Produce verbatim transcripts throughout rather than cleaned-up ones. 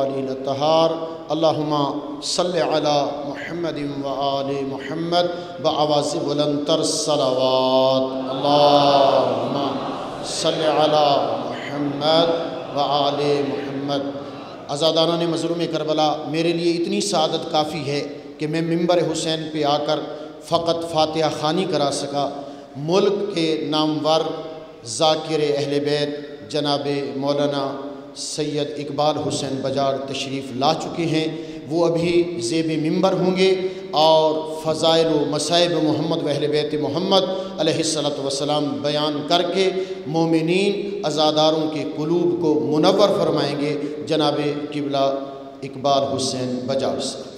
آله الطهار. اللهم صل على محمد وآل محمد بآواز بلندتر صلوات. اللهم صل على محمد وآل محمد. عزادانہ نے مظلوم کربلا، میرے لیے اتنی سعادت کافی ہے کہ میں منبر حسین پہ آ کر فقط فاتحہ خوانی کرا سکا. ملک کے نامور ذاکر اہل بیت جناب مولانا سید اقبال حسین بجار تشریف لا چکے ہیں، وہ ابھی زیب منبر ہوں گے اور فضائل و مصائب محمد و اہل بیت محمد علیہ السلام بیان کر کے مومنین عزاداروں کے قلوب کو منور فرمائیں گے جناب قبلہ اقبال حسین بجار صاحب.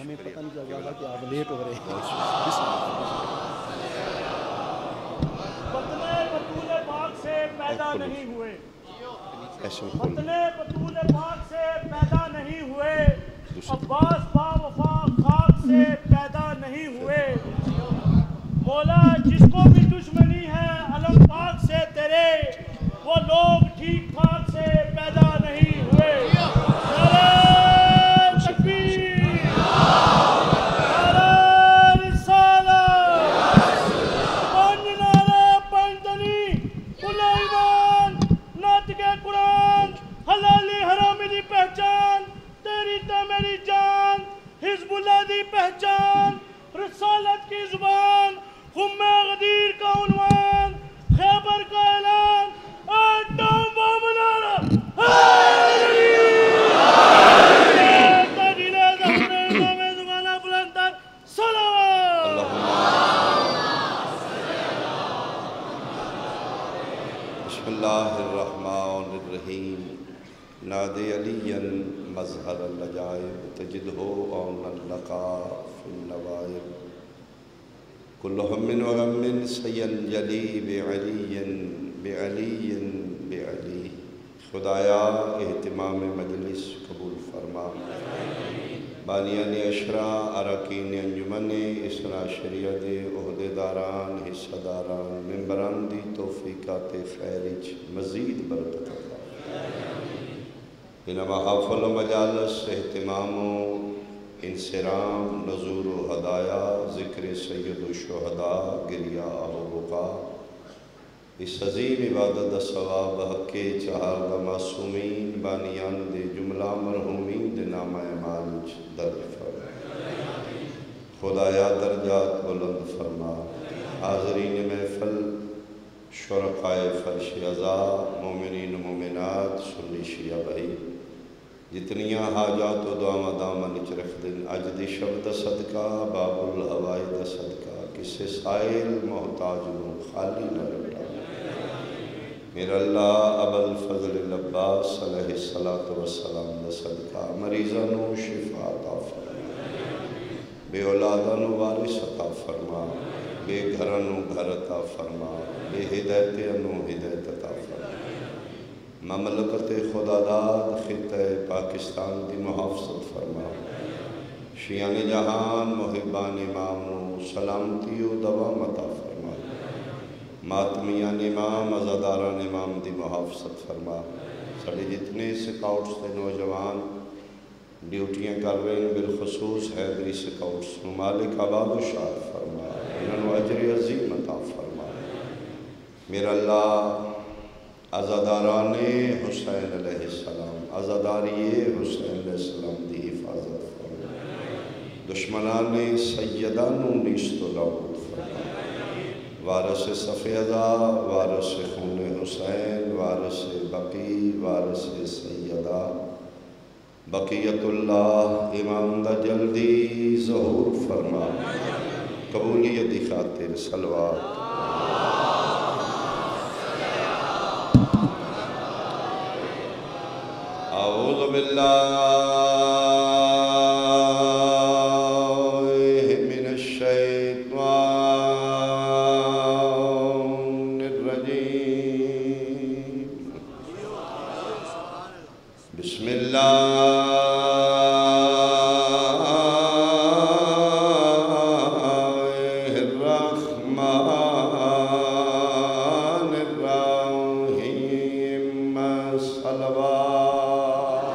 ہمیں پتہ نہیں کیا ہوگا کہ آپ لیٹ ہو رہے ہیں. بسم اللہ. بطلِ بطول پاک سے پیدا نہیں ہوئے، بطلِ بطول پاک سے پیدا نہیں ہوئے، عباس باوفا خاک سے پیدا نہیں ہوئے. مولا جس کو بھی دشمنی ہے علم پاک سے تیرے، وہ لوگ ٹھیک پاک سے پیدا نہیں ہوئے. پہچان رسالت کی زبان، خم غدیر کا عنوان، خیبر کا اعلان، ایٹم بم نعرہ تجلیل زہر امام زمانہ بلندر صلوات. اللہم صلی اللہ. بسم اللہ الرحمن الرحیم. نادِ علیاً مظہر العجائب، تجدہ عون اللقاء فی النوائب، کل ہم و غم سینجلی بعلی بعلی بعلی. خدایا اہتمام مجلس قبول فرما. بانیان اشرا، اراکین انجمن اسرا، شریعت عہدیداران، حصہ داران، ممبران دی توفیقات خیرج مزید برکت عطا. ان محافل و مجالس اہتمام و انسرام، نظور و ہدایہ، ذکر سید و شہداء، گریہ و بقا. اس عظیم عبادت دا ثواب حق چہار دا معصومین بانیان دے جملہ مرحومین دے نام اعمال درج فرما. خدایا درجات بلند فرما. حاضرین محفل، شرکائے فرش عزا، مومنین و مومنات، سنی شیعہ بھائی، جتنیاں حاجات و دعا دامن وچ رکھ دن. اج دی شب دا صدقہ، باب الہوائے دا صدقہ، کسے سائل محتاج نو خالی نہ رکھنا. میرا اللہ ابوالفضل العباس علیہ السلام دا صدقہ، مریضاں نو شفا عطا فرما، بے اولاداں نو وارث عطا فرما، بے گھرانو گھر عطا فرما، بے ہدایتانو ہدایت عطا فرما. مملکت خدا داد خطہ پاکستان دی محافظت فرما. شیعان جہان محبان امامو سلامتی و دوام عطا فرما. ماتمیان امام، عزاداران امام دی محافظت فرما. ساڈے جتنے سکاؤٹس دے نوجوان ڈیوٹیاں کر رہے ہیں، بالخصوص حیدری سکاؤٹس نو مالک آباد و شاد فرما، انہوں اجر عظیم عطا فرما. میرا اللہ عزاداران حسین علیہ السلام، عزاداری حسین علیہ السلام دی حفاظت فرما. دشمنان سیدانوں نیست و نابود فرما. وارث صف عزا، وارث خون حسین، وارث بقی، وارث سیدہ بقیت اللہ امام دا جلدی ظہور فرما. قبولیت دی خاطر صلوات. اعوذ باللہ من الشیطان الرجیم. بسم اللہ. صلوات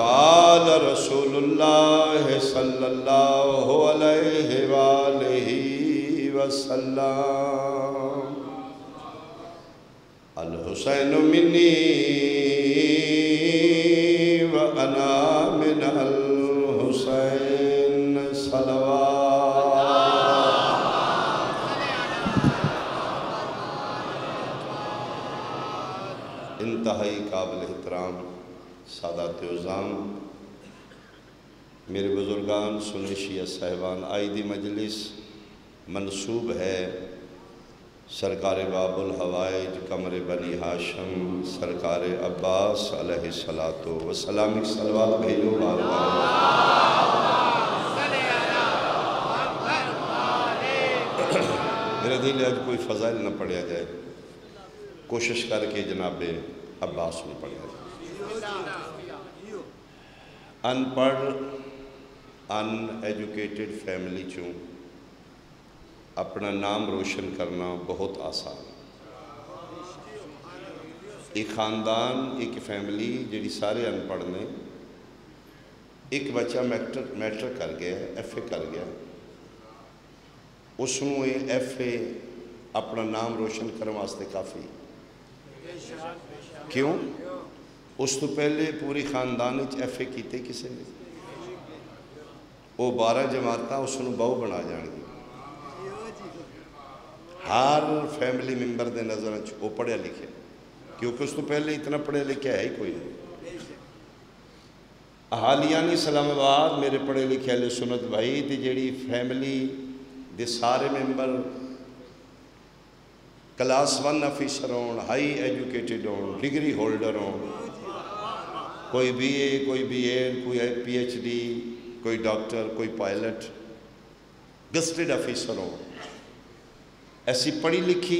قال رسول الله صلى الله عليه وآله وسلم الحسين مني وأنا من الحسين صلوات انتہائی قابل احترام سادات عزام میرے بزرگان سنِ شیعہ صاحبان آئیدی مجلس منصوب ہے سرکار باب الحوائج کمر بنی ہاشم سرکار عباس علیہ السلام ایک صلوات بھیجو میرے دل آج کوئی فضائل نہ پڑھیا جائے کوشش کر کے جناب عباس میں پڑھا جائے ان پڑھ ان ایجوکیٹڈ فیملی چوں اپنا نام روشن کرنا بہت آسان ایک خاندان ایک فیملی جنہی سارے ان پڑھنے ایک بچہ میٹر کر گیا ایف اے کر گیا اس نوے ایف اے اپنا نام روشن کرنا واسطے کافی کیوں اس تو پہلے پوری خاندان اچھ ایف اے کیتے کسے وہ بارہ جماعتہ اس نے باؤ بنا جانگی ہر فیملی ممبر دے نظر اچھ وہ پڑھے لکھے کیونکہ اس تو پہلے اتنا پڑھے لکھے ہے ہی کوئی احالیانی اسلام آباد میرے پڑھے لکھے اہل سنت بھائی دی جیڑی فیملی دے سارے ممبر کلاس ون افیسر ہون ہائی ایجوکیٹڈ ہون ڈگری ہولڈر ہون کوئی بی اے کوئی بی اے کوئی پی ایچ ڈی کوئی ڈاکٹر کوئی پائلٹ گزٹڈ افیسر ہون ایسی پڑھی لکھی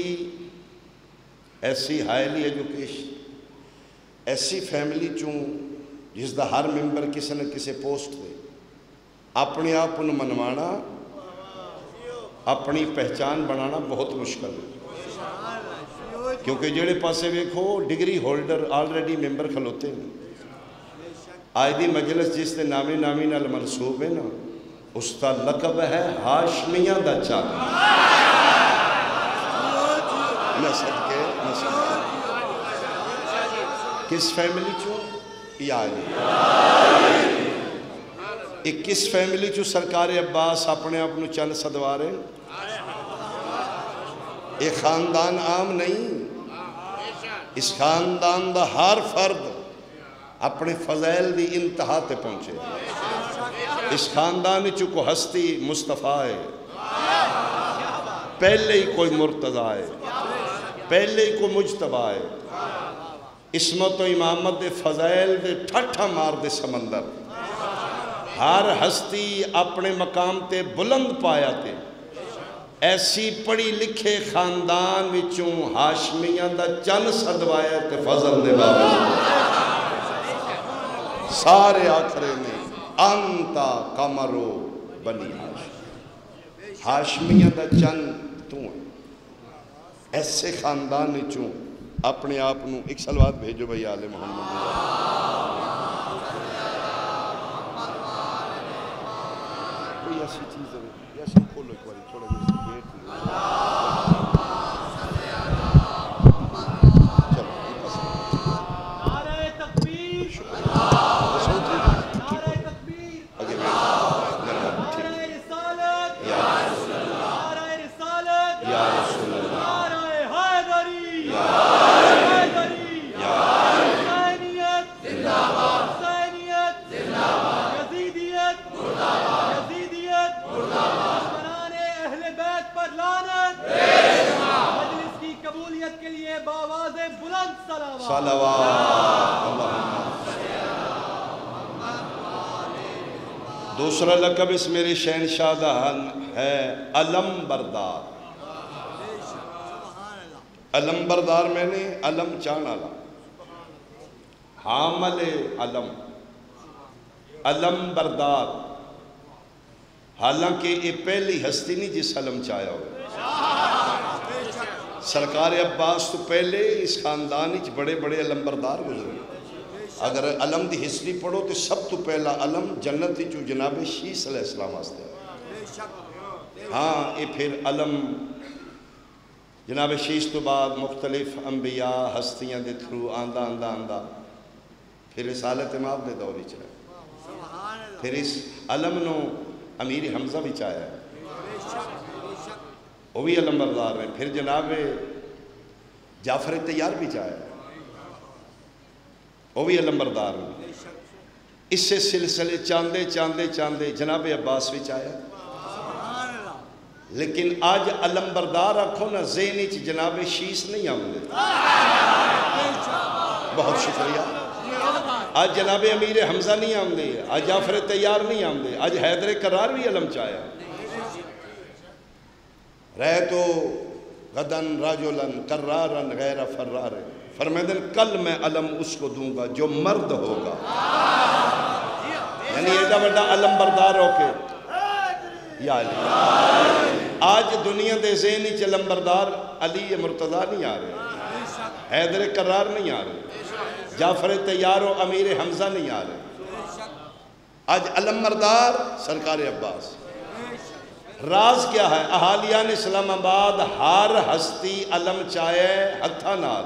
ایسی ہائیلی ایجوکیشن ایسی فیملی چوں جس دا ہر ممبر کسے نہ کسے پوسٹ دے اپنے آپ ان منوانا اپنی پہچان بنانا بہت مشکل ہے کیونکہ جڑے پاسے ویکھو ڈگری ہولڈر آلریڈی ممبر کھلوتے ہیں آج دی مجلس جس نے نامی نامی نال منصوب ہے نا اس کا لقب ہے ہاشمیاں دا چاند میں صدقے میں صدقے کس فیملی چوں یعنی ایک کس فیملی چوں سرکار عباس اپنے اپنے چند صدوارے ایک خاندان عام نہیں اس خاندان دا ہر فرد اپنے فضائل دی انتہا تے پہنچے اس خاندان چکو ہستی مصطفیٰ ہے پہلے ہی کوئی مرتضیٰ ہے پہلے ہی کوئی مجتبیٰ ہے اسمت و امامت دے فضائل دے ٹھٹھا مار دے سمندر ہر ہستی اپنے مقام تے بلند پایا تے ایسی پڑھی لکھے خاندان وچوں ہاشمیاں دا چند صدوایا تے فضل دے باوجود سارے آخرے میں انتا کمرو بنی ہاشم ہاشمیاں دا چند تو ہیں ایسے خاندان وچوں اپنے آپ نو ایک صلوات بھیجو بھائی آل محمد کوئی ایسی چیز ہے یا سب کھولو ایک باری چھوڑا جیسے دوسرا لقب اس میرے شہنشاہ دا ہے علم بردار علم بردار میں نے علم چان آلا حامل علم علم بردار حالانکہ یہ پہلی ہستی نہیں جس علم چاہیا ہو सरकार अब्बास तो पहले इस खानदान च बड़े बड़े अलंबरदार गुजरे। अगर अलम की हिस्ट्री पढ़ो तो सब तो पहला अलम जन्नत चू जनाब शीस अलैहिस्सलाम वास्ते। हाँ ये फिर अलम जनाब शीस तो बाद मुख्तलिफ अंबिया हस्तियाँ के थ्रू आंदा आंदा आंदा फिर इस हालत इमाम के दौर च आया। फिर इस अलम न अमीर हमजा भी आया, वो भी अलंबरदार ने। फिर जनाब जाफर तैयार भी आया, वो भी अलंबरदार ने। इससे सिलसिले चांदे चांदे चांदे जनाब अब्बास भी आया। लेकिन आज अलंबरदार आखो ना जेहनी च जनाब शीश नहीं आते। बहुत शुक्रिया। आज जनाब अमीर हमजा नहीं आते, आज जाफर तैयार नहीं आते, आज हैदर करार भी अलम च आया। रह तो गदन राजुलन कर्रारन गैर फर्रार। फरमाइदन कल मैं अलम उसको दूंगा जो मर्द होगा। यानी एडा बड़ा अलम बरदार होके या अली। आज दुनिया के ज़हन च अलम बरदार अली मुर्तज़ा नहीं आ रहे, हैदर करार नहीं आ रहे, जाफर तैयार और अमीर हमजा नहीं आ रहे। आज अलम बरदार सरकार अब्बास। राज क्या है? अहालियान इस्लामाबाद हर हस्ती अलम चाहे हथा नाल।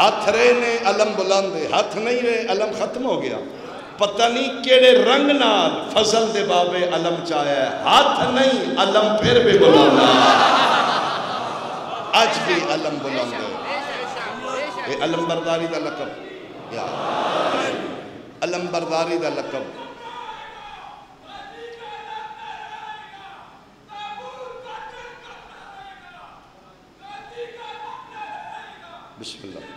हथ रहे ने अलम बुलंद, हथ नहीं रहे अलम खत्म हो गया। पता नहीं केड़े रंग नाल फजल दे बाबे अलम चाहे, हथ नहीं अलम फिर भी बुलंद। आज भी अलम बुलंद है। अलम बरदारी का लकब, अलम बरदारी का लकब। बिस्मिल्लाह।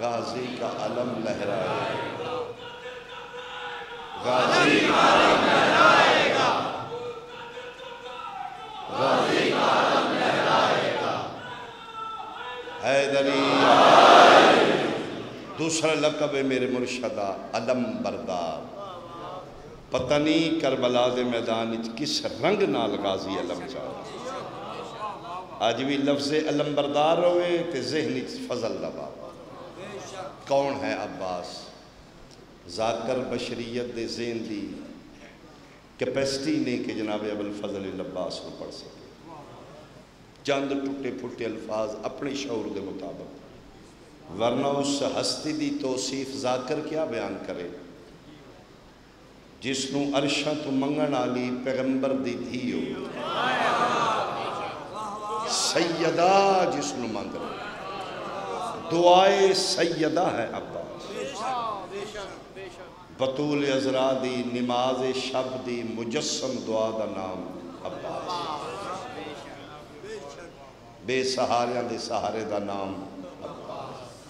गाजी का अलम लहराएगा, गाजी का अलम लहराएगा, गाजी का अलम लहराएगा। हैदरी दूसरा लकब है मेरे मुर्शदा अलम बरदार। पता नहीं करबला के मैदान किस रंग नाल गाजी अलम चाहे। अज भी लफ्ज़े अलम बरदार होए ते ज़हनी फजल दा बाबा कौन है? अब्बास। जाकर बशरीयत दे ज़हन दी कैपेसिटी नहीं कि जनाब अबुल फजल अब्बास को पढ़ सके। चंद टुटे फुटे अल्फाज अपने शऊर के मुताबिक, वरना उस हस्ती की तौसीफ जाकर क्या बयान करे जिसनू अरशा तो मंगण आली पैगंबर दी धी हो। सैयदा जिसनू मंग रहे दुआए सैयदा है अब्बास। बतूल अजरा दी नमाज शब दी मुजस्सम दुआ दा नाम अब्बास। बेसहारियां दे सहारे दा नाम अब्बास।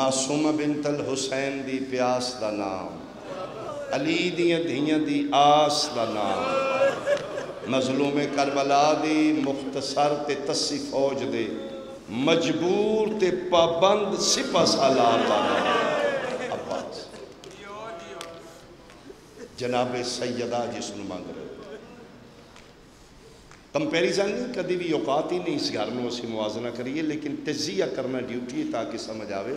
मासूमा बिंतल हुसैन दी प्यास दा नाम। अली दियां धियां दी आस दा नाम। मजलूम करबला दी मुख्तसर ते तस्सी फौज दे मजबूर ते पाबंद सिपा सालार दा नाम अब्बास। जनाब सैयदा जिसनू मंग रहे। कंपेरिजन कभी भी औकात ही नहीं इस घर में असी मुआजना करिए, लेकिन तजिया करना ड्यूटी है ताकि समझ आवे।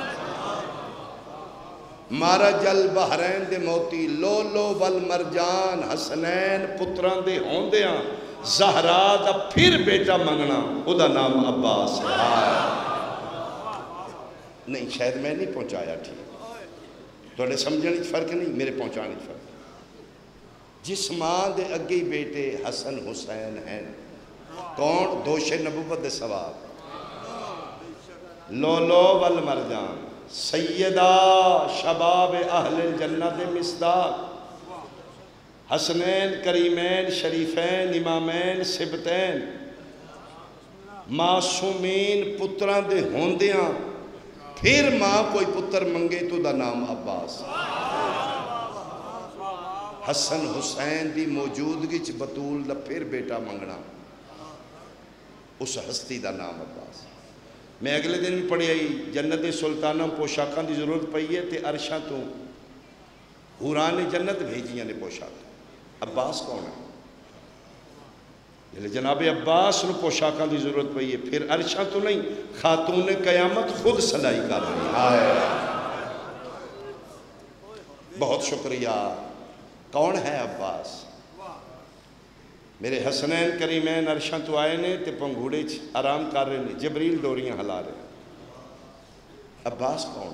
मारा जल बहरैन दे मोती लो लो वल मरजान हसनैन पुत्रां दे होंदियां जहरा दा फिर बेटा मंगना उदा नाम अब्बास है। नहीं, शायद मैं नहीं पहुंचाया ठीक। थोड़े समझने में फर्क नहीं, मेरे पहुंचाने में फर्क। जिस माँ दे अगे ही बेटे हसन हुसैन हैं, कौन? दोषे नबूवत दे सवाब लो लो वल मरजान سیدہ شباب اہل الجنت مصداق حسنین کریمین شریفین امامین سبتین معصومین پتران دے ہوندیاں پھر ماں کوئی پتر منگے تو دا نام عباس حسن حسین دی موجودگی چھ بطول دا پھر بیٹا منگنا اس ہستی دا نام عباس۔ میں اگلے دن بھی پڑھی آئی جنت سلطانہ پوشاکاں دی ضرورت پئی ہے تے عرشاں تو حوران جنت بھیجیاں نے پوشاکاں۔ عباس کون ہے؟ جناب عباس نے پوشاکاں دی ضرورت پئی ہے پھر عرشاں تو نہیں، خاتون قیامت خود صلاحی کر رہی ہے۔ بہت شکریہ۔ کون ہے عباس؟ میرے حسنین کریمین عرشاں تو آئے نے تے پنگھوڑے آرام کر رہے نے، جبریل ڈوریاں ہلا رہے ہیں۔ عباس کون ہے؟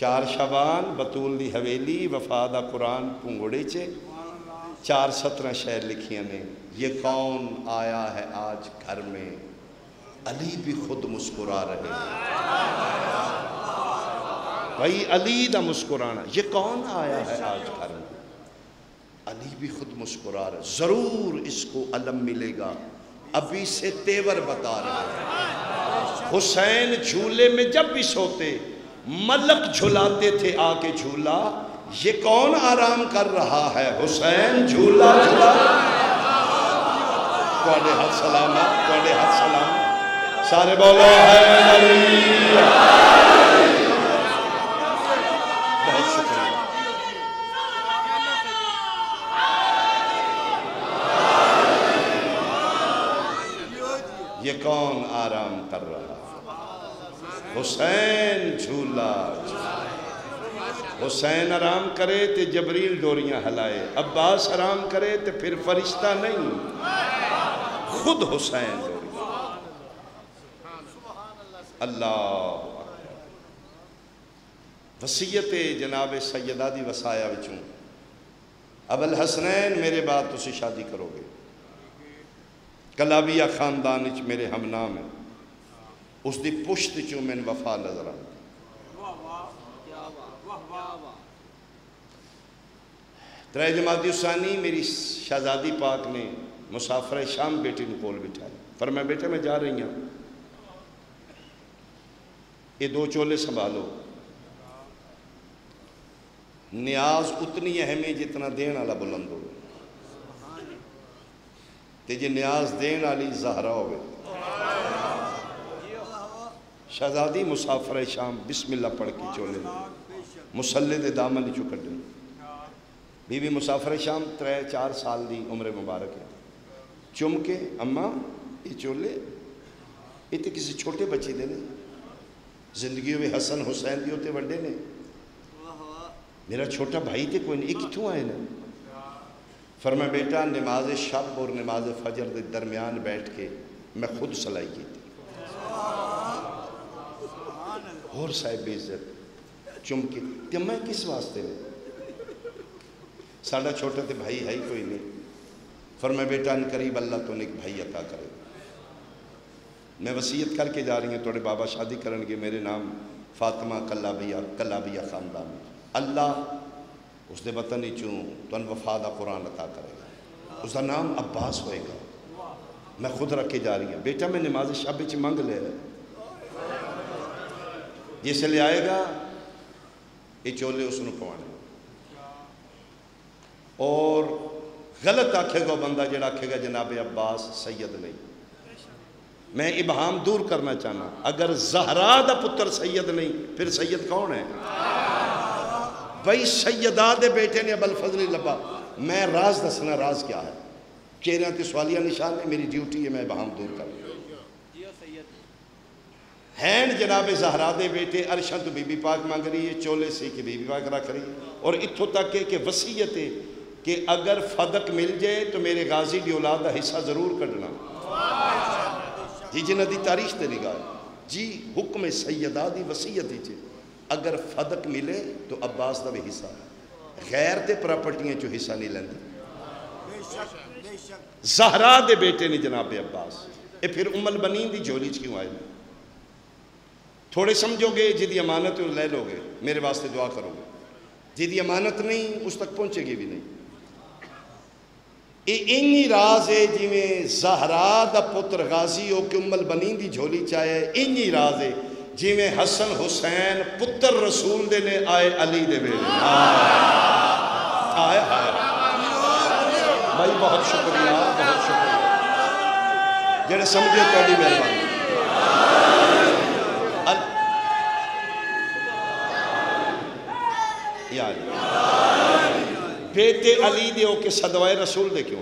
چار شبان بطول دی حویلی وفادہ قرآن پنگھوڑے چھے چار سترہ شہر لکھیاں نے۔ یہ کون آیا ہے آج گھر میں؟ علی بھی خود مسکرا رہے ہیں بھائی، علی دا مسکرانا۔ یہ کون آیا ہے آج گھر میں؟ علی بھی خود مسکرا رہے ہیں۔ ضرور اس کو علم ملے گا، ابھی سے تیور بتا رہے ہیں۔ حسین جھولے میں جب بھی سوتے ملک جھلاتے تھے آ کے جھولا، یہ کون آرام کر رہا ہے؟ حسین جھولا جھولا۔ کوڑے حد سلام، کوڑے حد سلام، سارے بولو ہے علی۔ بہت شکریہ۔ یہ کون آرام کر رہا ہے؟ حسین جھولا۔ حسین آرام کرے تے جبریل ڈوریاں ہلائے، عباس آرام کرے تے پھر فرشتہ نہیں، خود حسین ڈوریاں۔ اللہ وسیعت جناب سیدہ دی وسایا وچوں ابوالحسنین میرے بعد تسی شادی کرو گے، کلابیہ خاندان وچ میرے ہم نام ہے، اس دی پشت چوں میں وفا نظر آتی۔ ترائے جماعت حسانی میری شہزادی پاک نے مسافر شام بیٹی کو کول بٹھائی، فرمایا بیٹا میں جا رہی ہوں، یہ دو چولے سنبھالو، نیاز اتنی اہم ہے جتنا دین والا بلند ہو، تے جے نیاز دین والی زہرا ہوئے۔ شہزادی مسافر شام بسم اللہ پڑھ کے چولے مسلح دے دامن چکڑ دے۔ بی بی مسافر شام ترے چار سال دی عمر مبارک ہے، چم کے اممہ یہ چولے یہ تے کسی چھوٹے بچے دے نے، زندگی ہوئے حسن حسین دی ہوتے بڑھے نے، میرا چھوٹا بھائی تے کوئی نہیں، ایک کیوں آئے نے؟ فرما بیٹا نماز شب اور نماز فجر دے درمیان بیٹھ کے میں خود صلاحی کی تھی، اور صاحب عزت چمکی تے میں کس واسطے لے ساڑھا چھوٹا تے بھائی ہے کوئی نہیں۔ فرمائے بیٹا ان قریب اللہ تو نیک بھائی عطا کرے، میں وسیعت کر کے جا رہی ہوں توڑے بابا شادی کرنگے میرے نام فاطمہ کلابیہ کلابیہ خاندان، اللہ اس دے وطنی چوں تو ان وفادہ قرآن عطا کرے گا، اس دا نام عباس ہوئے گا، میں خود رکھ کے جا رہی ہوں۔ بیٹا میں نماز شب چی منگ لے رہے جیسے لے آئے گا یہ چولے اس نے پوانے، اور غلط آکھے گا بندہ جڑا آکھے گا جناب عباس سید نہیں۔ میں ابہام دور کرنا چاہنا، اگر زہرا دا پتر سید نہیں پھر سید کون ہے؟ بھئی سیدہ دے بیٹے نے ابوالفضل لبا۔ میں راز دسنا، راز کیا ہے؟ چہرے تے سوالیہ نشان ہے، میری ڈیوٹی ہے میں ابہام دور کرنا۔ ہین جناب زہرا دے بیٹے عرشاں تو بی بی پاک مانگ رہی ہے، چولے سے کہ بی بی پاک رکھ رہی ہے، اور اتھو تک کہ وسیعت ہے کہ اگر فدق مل جائے تو میرے غازی دی اولاد دا حصہ ضرور کرنا۔ جی جنہ دی تاریخ تے نگاہ جی حکم سیدہ دی وسیعت ہے، اگر فدق ملے تو عباس دا بھی حصہ ہے، غیر دے پراپرٹیاں جو حصہ نہیں لیندی۔ زہرا دے بیٹے نے جناب عباس، اے پھر ام البنین دی جھولی چ کیوں آئے؟ थोड़े समझोगे जिदी अमानत ले लोगे, मेरे वास्ते दुआ करोगे, जिदी अमानत नहीं उस तक पहुँचेगी भी नहीं। ये इन्हीं राज है जिमें जहरा दा पुत्र गाजी हो के उम्मल बनी दी झोली चाहे, इन्हीं राज है जिमें हसन हुसैन पुत्र रसूल दे ने आए अली दे बेले आए। भाई बहुत शुक्रिया, बहुत शुक्रिया जेड़े समझे, थोड़ी मेहरबानी। बेटे अली दे हो के सदवाए रसूल दे क्यों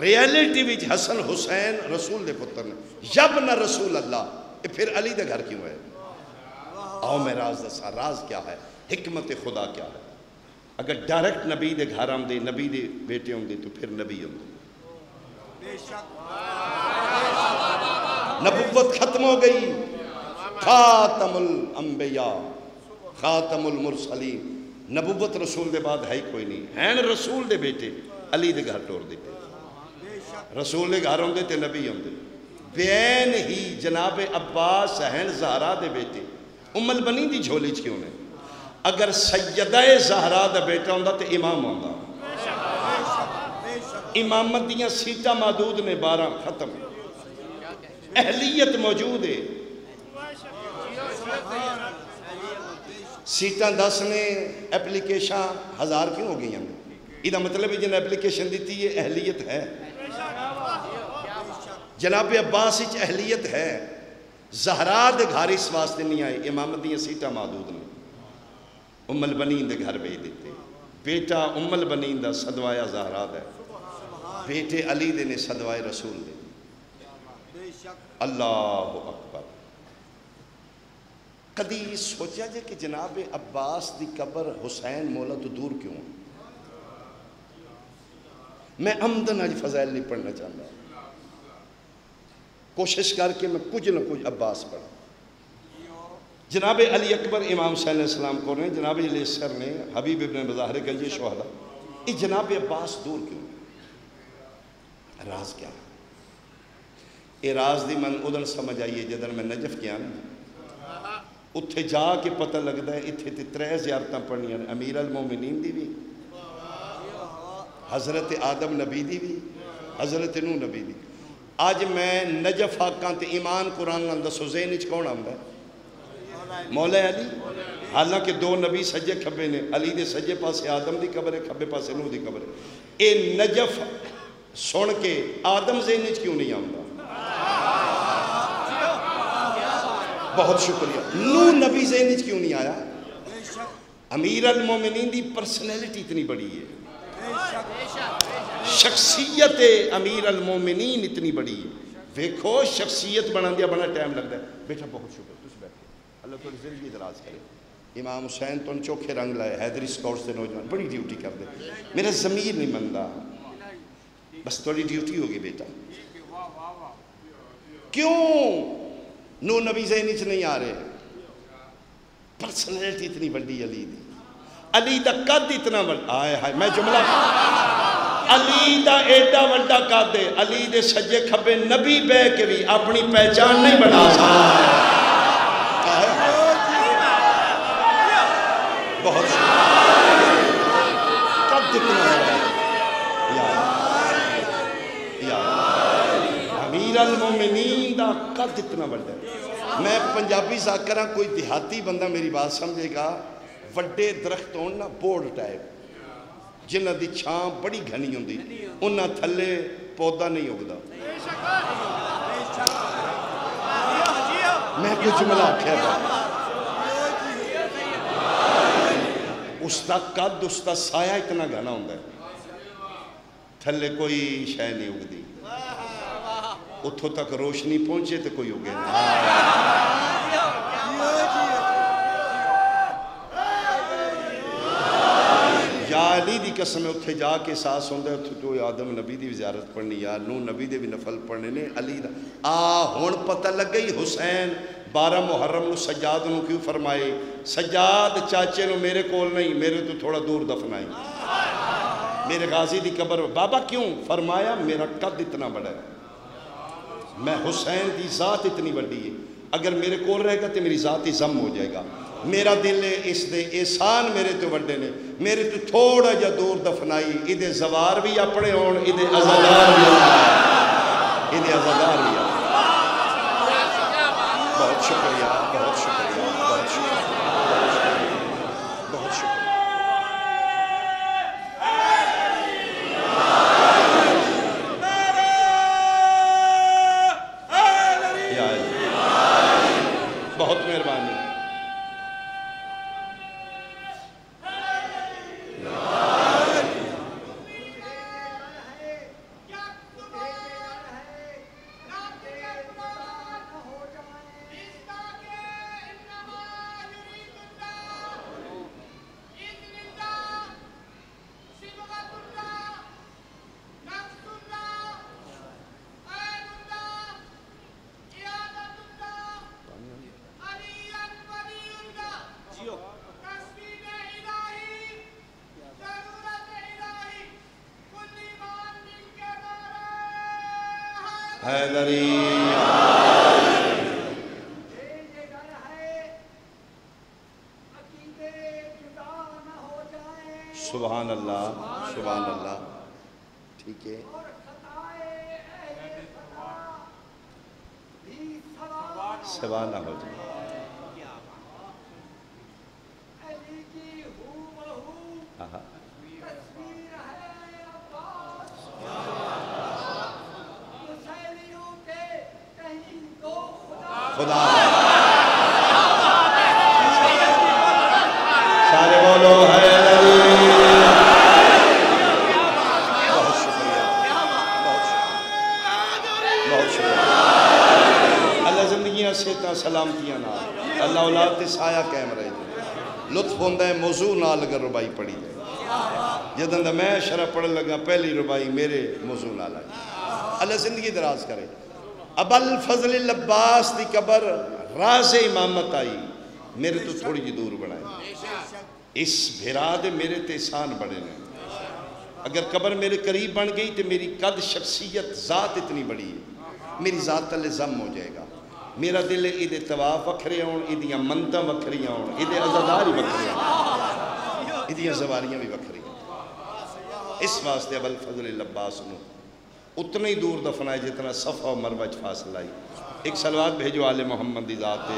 रियलिटी विच हसन हुसैन रसूल दे पुत्र ने, जब न रसूल अल्लाह फिर अली दे घर क्यों है? आओ मैं राज दसा, राज क्या है, हिकमत खुदा क्या है। अगर डायरेक्ट नबी दे घर आंदे, नबी दे बेटे होंगे तो फिर नबी होंगे। नबुव्वत खत्म हो गई, खातमुल अंबिया खातमुल मुरसलीन, नबुवत रसूल दे बाद है ही कोई नहीं। हैन रसूल दे बेटे अली दे घर तोड़ देते, रसूल दे घर आते तो नबी आते। बैन ही जनाब अब्बास हैन जहरा दे बेटे, उम्मल बनी दी झोली च क्यों ने? अगर सैयदा जहरा दा बेटा होंदा तो इमाम होंदा। इमामत दियां सीटां महदूद ने बारह, खत्म। अहलियत मौजूद है, सीटा दस ने, एप्लीकेशा हज़ार क्यों हो गई? इदा मतलब जिन्हें एप्लीकेशन दी है अहलियत है। जनाब अब्बास अहलियत है, जहरा दे घर इस वास्ते नहीं आए, इमामत दियां सीटा महदूद ने। उम्मल बनीन दे घर भेज देते, बेटा उम्मल बनीन दा सदवाया जहरा है, बेटे अली दे ने सदवाए रसूल दे। अल्लाह अकबर। कदी सोचा जे कि जनाब अब्बास की कबर हुसैन मौला तो दूर क्यों? मैं अमदन अज फजाइल नहीं पढ़ना चाहता, कोशिश करके मैं कुछ ना कुछ अब्बास पढ़ा। जनाब अली अकबर इमाम हुसैन अलैहिस्सलाम को ने, जनाब लेसर ने, हबीब इब्न बज़ाहिर गंज शोहदा, ये जनाब अब्बास दूर क्यों? राज क्या है? ये राज दी मन उदन समझ आइए जदन मैं नजफ गया, उत्थे जा के पता लगता है। इत्थे ते त्रै ज़ियारतां पढ़नियां ने, अमीर अल मोमिनीन दी भी, हज़रत आदम नबी दी भी, हज़रत नूह नबी दी। अज मैं नजफ हाकां ते ईमान कुरान नाल दसो ज़हन विच कौन आंदा? मौला अली। हालांकि दो नबी सज्जे खब्बे ने, अली दे सज्जे पासे आदम दी कबर है, खब्बे पासे नूह दी कबर है। ए नजफ सुन के आदम ज़हन विच क्यों नहीं आंदा? बहुत शुक्रिया। नू नबी ज़हन क्यों नहीं आया? अमीर अल मोमिनीन की परसनैलिटी इतनी बड़ी है, शख्सियत अमीर अल मोमिनीन इतनी बड़ी है। वेखो शख्सियत बनांदे बड़ा टाइम लगता है। बेटा बहुत शुक्र, तुम बैठो, अल्लाह तुहाडी ज़िंदगी दराज करे। इमाम हुसैन तुम चोखे रंग लाए, हैदरी स्काउट्स के नौजवान बड़ी ड्यूटी करते। मेरा ज़मीर नहीं मनदा, बस तुहाडी ड्यूटी होगी बेटा। क्यों नू नबी ज़हन च नहीं आ रहे? परसनैलिटी इतनी बड़ी अली दी, अली दा कद इतना बड़ा। आए हाय, मैं जुमला, अली दा एडा बड़ा कद, अली दे सज्जे खब्बे नबी बह के भी अपनी पहचान नहीं बना सकता। बहुत कद इतना मोमिनीन दा कद इतना बड़ा है। मैं पंजाबी जाकरा, कोई देहाती बंदा मेरी बात समझेगा। वड्डे दरख्त होण ना, बोर्ड टाइप, जिन्हां दी छां बड़ी घनी हुंदी, उन्हां थल्ले पौधा नहीं उगदा। मैं कोई जुमला आख्या, उसका कद उसका साया इतना घना हुंदा है, थल्ले कोई शै नहीं उगदी, उतों तक रोशनी पहुंचे तो कोई उगे ना। या अली दी कसम, उत्थे जाके एहसास होंदा उत्थे तो आदम नबी दी ज़ियारत पढ़नी, यार नूह नबी दे भी नफल पढ़ने ने, अली दा आ हुण पता लग गई। हुसैन बारह मुहर्रम नूं सज्जाद नूं क्यों फरमाए, सज्जाद चाचे नूं मेरे कोल नहीं, मेरे तो थोड़ा दूर दफनाए, मेरे गाजी दी कबर बाबा क्यों? फरमाया मेरा कद इतना बड़ा है, मैं हुसैन की ज़ात इतनी बड़ी है। अगर मेरे कोल रहेगा तो मेरी जात ही जम हो जाएगा। मेरा दिल है इसने एहसान मेरे तो वड्डे ने, मेरे तो थोड़ा जा दूर दफनाई, इहदे जवार भी अपने होण, इहदे अज़ादार भी अपने, इहदे अज़ादार भी। बहुत शुक्रिया, बहुत शुक्रिया, बहुत शुक्रिया, बहुत शुक्रिया। सुभान अल्लाह, सुभान अल्लाह। ठीक है, सवा ना हो जाए। खुदा सारे बोलो है। बहुत शुक्रिया, बहुत शुक्रिया। अल्लाह जिंदगियां सेहत सलामतियां ना, अल्लाह औलाद ते साया कायम रहे। लुत्फ होंदा है मौजू नाल अगर रुबाई पढ़ी जाए। जदों दा मैं शरह पढ़न लगा पहली रुबाई मेरे मौजू नाल आई। अल्लाह जिंदगी दराज करे। अबल फजल अब्बास की कबर राज़े इमामत आई, मेरे तो थोड़ी जी दूर बनाए। इस भिरा दे मेरे ते एहसान बड़े ने। अगर कबर मेरे करीब बन गई तो मेरी कद, शख्सियत, ज़ात इतनी बड़ी है, मेरी ज़ात तले जम हो जाएगा। मेरा दिल इहदे तवाफ वखरे होण, इहदियां मनतां वखरियां होण, इहदे अज़ादारी वखरियां होण, इहदियां ज़वारियां भी वखरियां। इस वास्ते अबल फजल अब्बास नूं उतना ही दूर दफनाए जितना सफ़ा और मरवा च फासला आई। एक सलवात भेजो आले मोहम्मद दी ज़ात ते।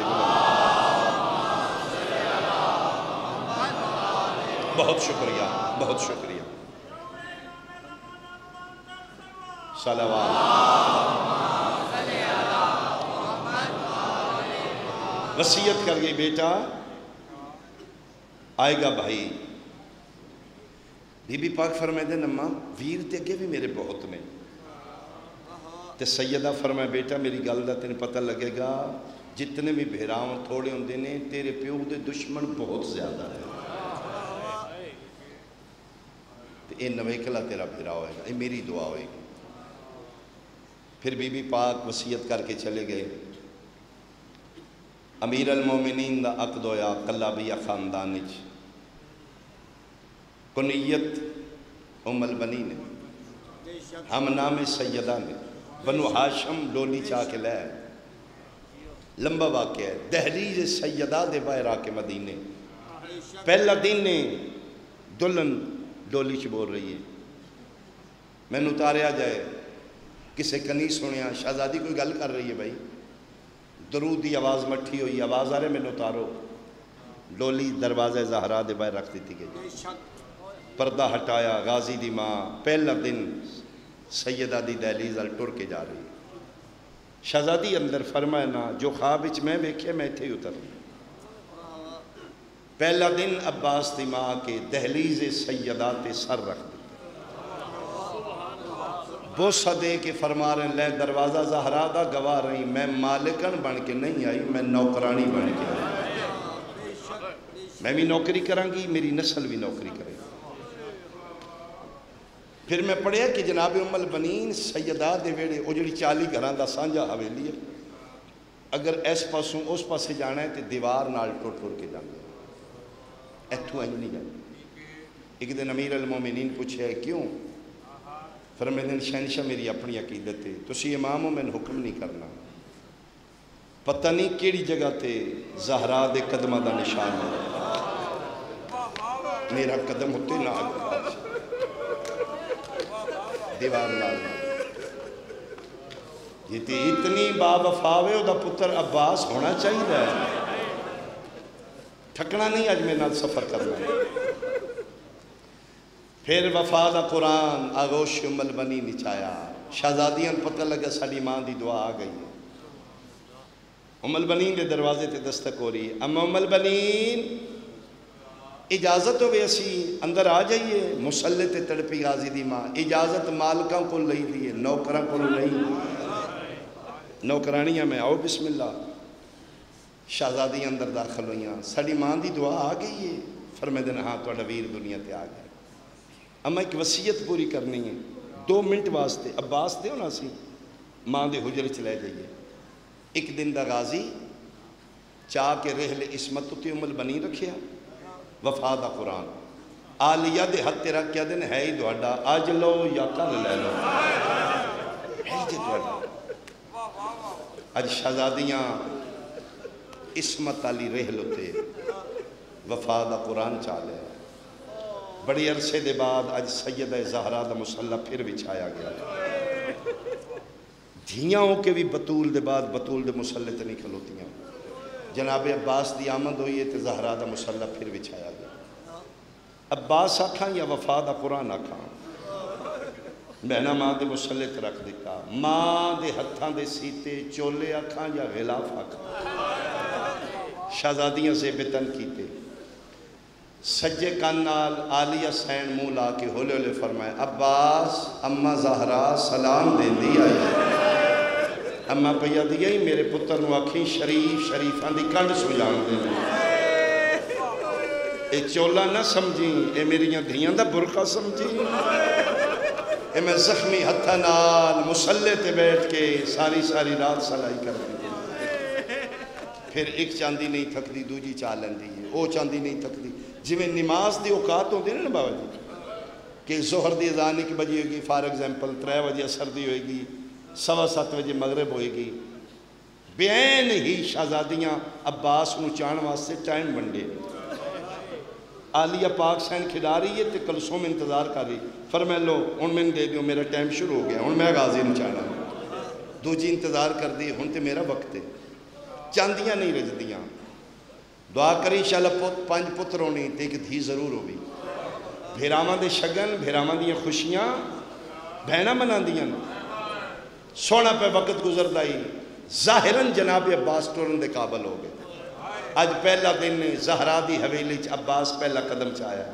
बहुत शुक्रिया, बहुत शुक्रिया। सलावत। वसीयत कर गई बेटा, आएगा भाई। बीबी पाक फरमाते हैं अम्मा वीर ते अगे भी मेरे बहुत ने। तो सैयदा फरमाया बेटा मेरी गल का तेन पता लगेगा, जितने भी भेराव थोड़े होंगे ने, तेरे प्यो के दुश्मन बहुत ज्यादा है। तो यह नवेकला तेरा भेरा होएगा, ये मेरी दुआ होएगी। फिर बीबी पाक वसीयत करके चले गए। अमीर अल मोमिनीन का अकद होया कलाबिया खानदान च। कुनियत उम अल बनी ने, हम नाम सैयदा ने। बनु हाशम डोली चा के लै लंबा वाक्य है। दहलीज सैयदा दे बाहर आके मदीने पहला दिन ने दुल्हन डोली च बोल रही है, मैनू उतारिया जाए। किसी कनी सुनिया शहजादी कोई गल कर रही है, भाई दरूद की आवाज़ मठी हुई, आवाज़ आ रही मैनू उतारो। डोली दरवाजे जहरा दे बाहर रख दी गई, पर्दा हटाया। गाजी दी माँ पहला दिन सैयदा दी दहलीज अल टुर के जा रही है। शहजादी अंदर फरमाए ना जो ख्वाब विच मैं वेख्या मैं इत्थे ही उतर। पहला दिन अब्बास दी माँ के दहलीज सैयदा ते सर रख दी। बोसा दे के फरमा रहे लै दरवाज़ा जहरा दा गवाह रही, मैं मालिकन बन के नहीं आई, मैं नौकरानी बन के आई। मैं भी नौकरी करांगी, मेरी नस्ल भी नौकरी करेगी। फिर मैं पढ़िया कि जनाब उम्मल बनीन सैयदा दे वेड़े वो जी चाली घर का सांझा हवेली है, अगर इस पासों उस पासे जाना है तो दीवार नाल टुर टुर के जाते, इतों इंज नहीं जाते। एक दिन अमीर अल मोमिनीन पूछे क्यों? फिर मैं दिन शहनशाह मेरी अपनी अकीदत है, तुसी इमाम हो, मैंने हुक्म नहीं करना। पता नहीं केड़ी जगह ते जहरा दे कदमां दा निशान है, मेरा कदम उत्ते ना दीवार नाल जिते इतनी बावफावे ओदा पुत्र अब्बास होना चाहिए। ठकना नहीं अज मेरे नाल सफर करना। फिर वफा दा कुरान आगोश मलबनी निचाया। शहजादियां पता लगा साडी मां दी दुआ आ गई है। उमल बनीन के दरवाजे ते दस्तक हो रही है। अम्मा उमल बनीन इजाजत हो गई असी अंदर आ जाइए। मुसल्ले ते तड़पी गाजी दी मां। इजाजत मालकों को लई दी है, नौकरा को नहीं। नौकरानियां में आओ बिस्मिल्ला। शहजादी अंदर दाखिल हुई। साड़ी मां की दुआ आ गई है। फरमाते हैं हाँ तुहाडा वीर दुनिया ते आ गया। अम्मा एक वसीयत पूरी करनी है। दो मिनट वास्ते अब्बास ते होना सी मां के हुजरे च लै जाइए। एक दिन दा गाजी चा के रेहले इसमत उत्ते उमल बनी रखिया। वफा दा कुरान आलिया दे हथ ते रखिया। दिन है ही तुहाडा, अज लो या कल ले लो। अज शहजादियां इसमत आली रेहल उत्ते वफा दा कुरान चा लिया। बड़े अरसे दे बाद अज सैयदा ज़हरा दा मुसल्ला फिर बिछाया गया। धियाँ हो के भी बतूल के बाद बतूल के मुसल्ले ते नहीं खलोतियाँ। जनाब अब्बास की आमद हुई है तो जहरा का मुसल्ला फिर बिछाया गया। अब्बास आखा या वफा का कुरान आखा। बहना माँ के मुसल्ले ते रख दिता। माँ के हथां के सीते चोले आखा या गिलाफ आखा। शहजादियाँ से बेतन कीते। सज्जे कान नाल आलिया सैन मुँह ला के हौले हौले फरमाया अब्बास अम्मा जहरा सलाम देंदी आई। अम्मा भैया दिया ही मेरे पुत्र नूं आखी शरीफ शरीफां दी कंड सुजाण देने। ये चोला ना समझी, ये मेरियां धियां दा बुरका समझी। ये मैं जख्मी हत्था नाल मुसल्ले ते बैठ के सारी सारी रात सलाई कर दी। फिर एक चांदी नहीं थकती, दूजी चा लैंदी है। वो चांदी नहीं थकती जिवें नमाज की औकात होंदी ना बाबा जी कि जोहर की अज़ान एक बजे होगी, फॉर एग्जाम्पल त्रै बजे असर की होएगी, सवा सत्त बजे मगरब होएगी। बेन ही शहजादियाँ अब्बास को चाण वास्ते टाइम वंडे। आलिया पाक सैन खिला रही है तो कलसुम इंतजार कर रही। फरमाया लो हुण मैनूं दे दिओ, मेरा टाइम शुरू हो गया, हुण मैं गाजी नूं चाणा। दूजी इंतजार करती हुण तो मेरा वक्त है। चांदियाँ नहीं रजदियाँ। दुआ करी इंशाअल्ला पुत पंज पुत्र होने तो एक धी जरूर होगी। भेरावां दे शगन, भेरावां दियां खुशियां भैणां मनांदियां। सोना पे वक्त गुजरता ही जाहिरन जनाब अब्बास टुरन के काबल हो गए। अज पहला दिन जहरा की हवेली अब्बास पहला कदम चाया।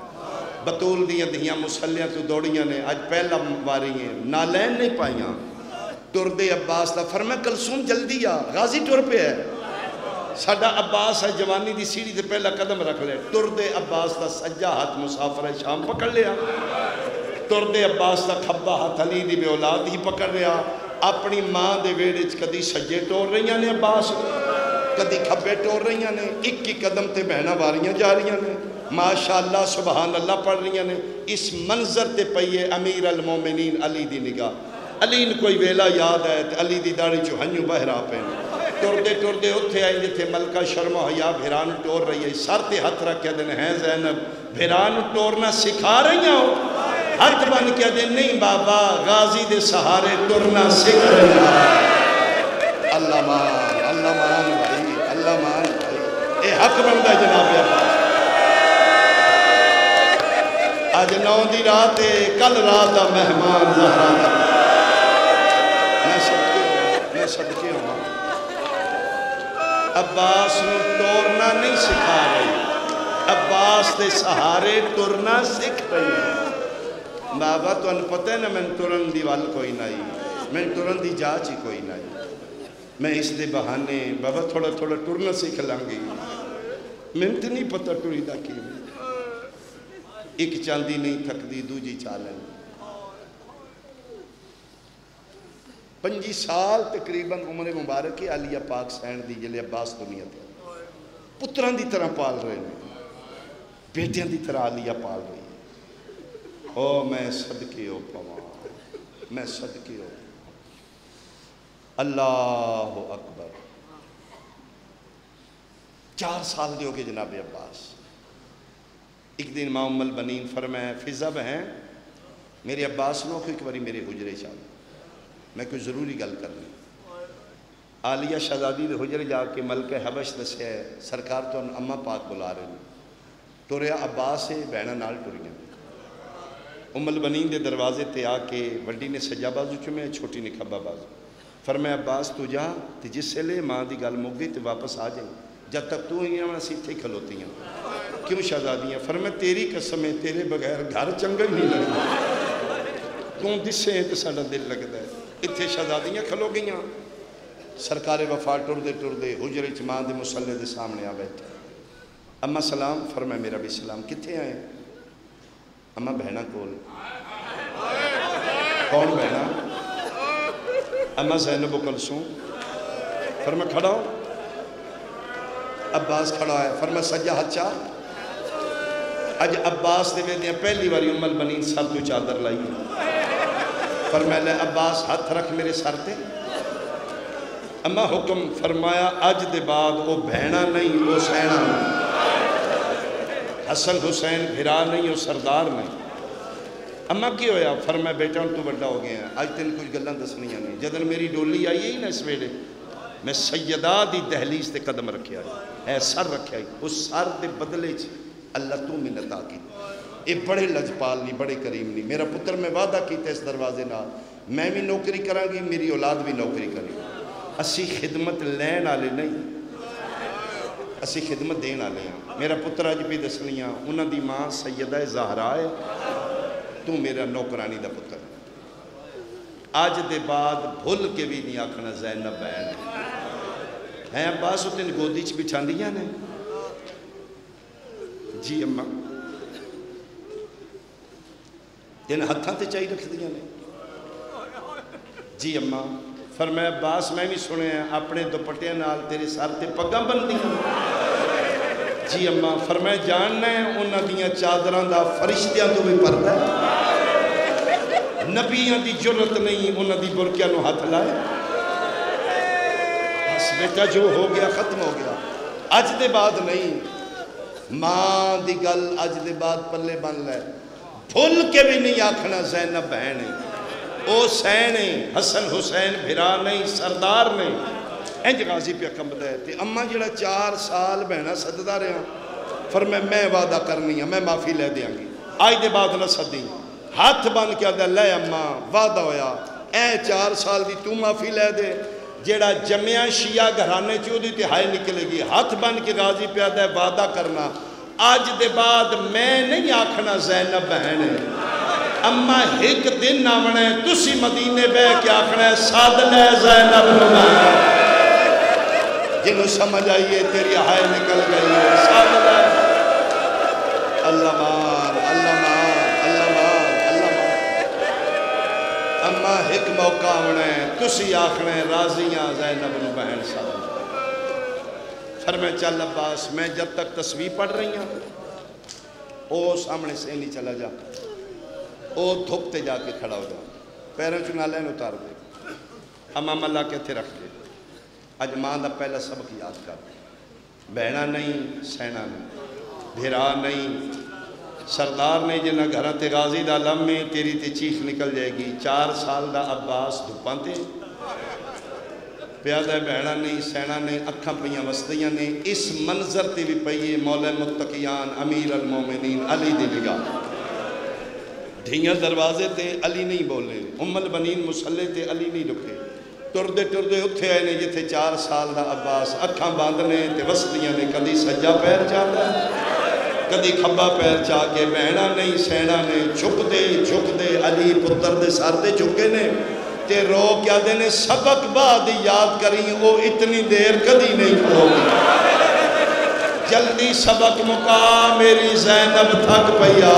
बतूल दियाँ धियाँ मुसलियाँ तो दौड़ियाँ ने। अज पहला वारी है नालैन नहीं पाइया। तुरदे अब्बास का फरमा कलसूम जल्दी आ गाजी टुर पे है। साडा अब्बास है जवानी की सीढ़ी से पहला कदम रख लिया। तुरदे अब्बास का सज्जा हाथ मुसाफर शाम पकड़ लिया। तुरदे अब्बास का खब्बा हाथ अली दी बे औलाद ही पकड़ लिया। अपनी माँ के वेड़े कदी सज्जे टोर रही ने अब्बास, कदी खब्बे टोर रही ने। एक ही कदम से बहना वारियां जा रही ने। माशाअल्लाह सुबहान अल्लाह पढ़ रही ने। इस मंजर से पई है अमीर अल मोमिनीन अली दी निगाह। अली ने कोई वेला याद है तो अली दी दाड़ी चो हंजू बहरा पे। तुरदे तुरदे उत्थे आए जिथे मलका शर्मा हया भिरान टोर रही है। सर ते हथ रखे दिन है जैनब भिरान टोरना सिखा रही हो। हथ बन के दे नहीं बाबा गाजी दे सहारे तुरना सीख रहा। अल्लाह मान अल्लाह मान भाई अल्लाह मान भाई। ये हक बनता जनाब अब्बास। अज नौ दी रात है, कल रात का मेहमान जहरा। मैं सदके मैं सदके होवां। अब्बास नूं तोरना नहीं सिखा रही, अब्बास दे सहारे तुरना सीख रही है। बाबा तो पता है ना मैं तुरन की वल कोई ना आई, मैं तुरन की जाच ही कोई ना आई। मैं इस दे बहाने बाबा थोड़ा थोड़ा टुरना सीख लांगी। मैं तो नहीं पता टुरी का कि। एक चांदी नहीं थकती, दूजी चाल है। पंजी साल तकरीबन उम्र मुबारक है आलिया पाक सैन दी जिले अब्बास दुनिया थे। पुत्रां की तरह पाल रहे हैं, बेटिया की तरह आलिया पाल रही है। ओ मैं सदके हो पवां, मैं सदके हो। अल्लाह हु अकबर। چار سال دے ہو کے جناب عباس ایک دن ماں ام البنین فرمائے فضب ہیں میرے عباس نو کہ ایک باری میرے حجرے چاہو میں کوئی ضروری گل کرنی آلیہ شہزادی دے حجرے جا کے ملکہ حبش دسے ہے سرکار تو اممہ پاک بلا رہے ہیں تو رہا عباس سے بینہ نال ٹوری ہیں ام البنین دے دروازے تے آ کے وڈی نے سجا بازو چومے چھوٹی نے کھبا بازو فرمایا عباس تو جا تے جس سے لے ماں دی گل مک گئی تے واپس آ جائیں جب تک تو ہی ہیں ہمارا سیٹھے کھلوتی ہیں کیوں شہزادیاں فرمایا تیری قسم ہے تیرے بغیر گھر چنگا ہی نہیں لگتا تو جس سے ہیں تے ساڑھا دل لگتا ہے اتھے شہزادیاں کھلو گئی ہیں سرکار وفا ٹور دے ٹور دے حجر اجماع دے مسلح دے سامنے آ بیٹھا اما سلام فرمایا میرا بھی سلام کتھے آئے اممہ بہنا کول کون بہنا اممہ زینب و کلثوم فرما کھڑا ہو عباس کھڑا ہے فرما سجا حچا اج عباس دے دیاں پہلی واری ام البنین سب تو چادر لائی فرما لے عباس ہاتھ رکھ میرے سر تے اممہ حکم فرمایا اج دے بعد او بہنا نہیں او سہنا نہیں حسن حسین بھرا نہیں اور سردار نہیں اممہ کی ہویا فرمائے بیٹا تو بڑا ہو گیا ہے آج تین کچھ گلہ دسنیاں نہیں جدر میری ڈولی آئی ہی نا اس ویلے میں سیدہ دی دہلیز تے قدم رکھے آئی اے سر رکھے آئی اس سر دے بدلے چھے اللہ تو منت آگی اے بڑے لجپال نہیں بڑے کریم نہیں میرا پتر میں وعدہ کیتے اس دروازے نہ میں بھی نوکری کریں گی میری اولاد بھی نوکری کریں گی اسی خدمت لین آلے نہیں اسی خدمت دین آلے ہیں میرا پتر آج بھی دسنیاں انہ دی ماں سیدہ زہرا ہے تو میرا نوکرانی دا پتر آج دے بعد بھول کے بھی نہیں آکھنا زینب بہن ہیں عباس اتن گودی چھ بچھاندیاں نے جی اممہ تین ہتھاں تے چاہی رکھ دیاں نے جی اممہ فرمایا عباس میں بھی سنے ہیں اپنے دوپٹے نال تیرے سر تے پگاں بندی جی اممہ فرمایا جاننا ہے انہاں دیاں چادراں دا فرشتیاں تو بھی پردہ ہے نبیاں دی جرت نہیں انہاں دی برکیاں نو ہاتھ لائے بس بیٹا جو ہو گیا ختم ہو گیا اج دے بعد نہیں ماں دی گل اج دے بعد پلے بن لے بھول کے بھی نہیں آکھنا زینب بہن ہے او سینے حسن حسین بھرا نہیں سردار نہیں اینج غازی پہ کم دے تھے اممہ جڑا چار سال بہنا صددہ رہے ہیں فرمائے میں وعدہ کرنی ہے میں معافی لے دیاں گی آج دے بعد نہ صدی ہاتھ بند کیا دے لے اممہ وعدہ ہویا اے چار سال دی تو معافی لے دے جڑا جمعہ شیعہ گھرانے چودی تھی ہائے نکلے گی ہاتھ بند کے غازی پہ دے وعدہ کرنا آج دے بعد میں نہیں آکھنا زینب بہنے اممہ ایک دن آمنے تسی مدینے بے کیا آخنے سادلے زینب نمائے جنہوں سمجھ آئیے تیری ہائے نکل گئیے سادلے اللہ مان اللہ مان اللہ مان اللہ مان اممہ ایک موقع آمنے تسی آخنے راضیاں زینب نمائے سادلے فرمائے چل عباس میں جب تک تصویح پڑھ رہی ہوں او سامنے سے نہیں چلا جا او دھوکتے جا کے کھڑا ہو جا پیروں چنا لین اتار دے امام اللہ کہتے رکھ دے آج ماں دا پہلا سبق یاد کر بہنا نہیں سینا نہیں بھیرا نہیں سردار نہیں جنہ گھرہ تے غازی دا لم میں تیری تے چیخ نکل جائے گی چار سال دا عباس دھپاں تے پیادہ بہنا نہیں سینا نہیں اکھاں پیاں وسطیاں نے اس منظر تے بھی پیئے مولا متقیان امیر المومنین علی دی نگاہ دھیاں دروازے تے علی نہیں بولے ام البنین مسلح تے علی نہیں رکھے ٹردے ٹردے اتھے آئے نے جتھے چار سال دا عباس اکھاں باندھنے تے وسطیاں نے کدھی سجا پیر چاہتا ہے کدھی کھبا پیر چاہ کے بہنا نہیں سہنا نے جھک دے جھک دے علی پتر دے سار دے جھکے نے تے رو کیا دے نے سبق بعد یاد کریں او اتنی دیر کدھی نہیں ہوگی جلدی سبق مکا میری زینب تھک پیا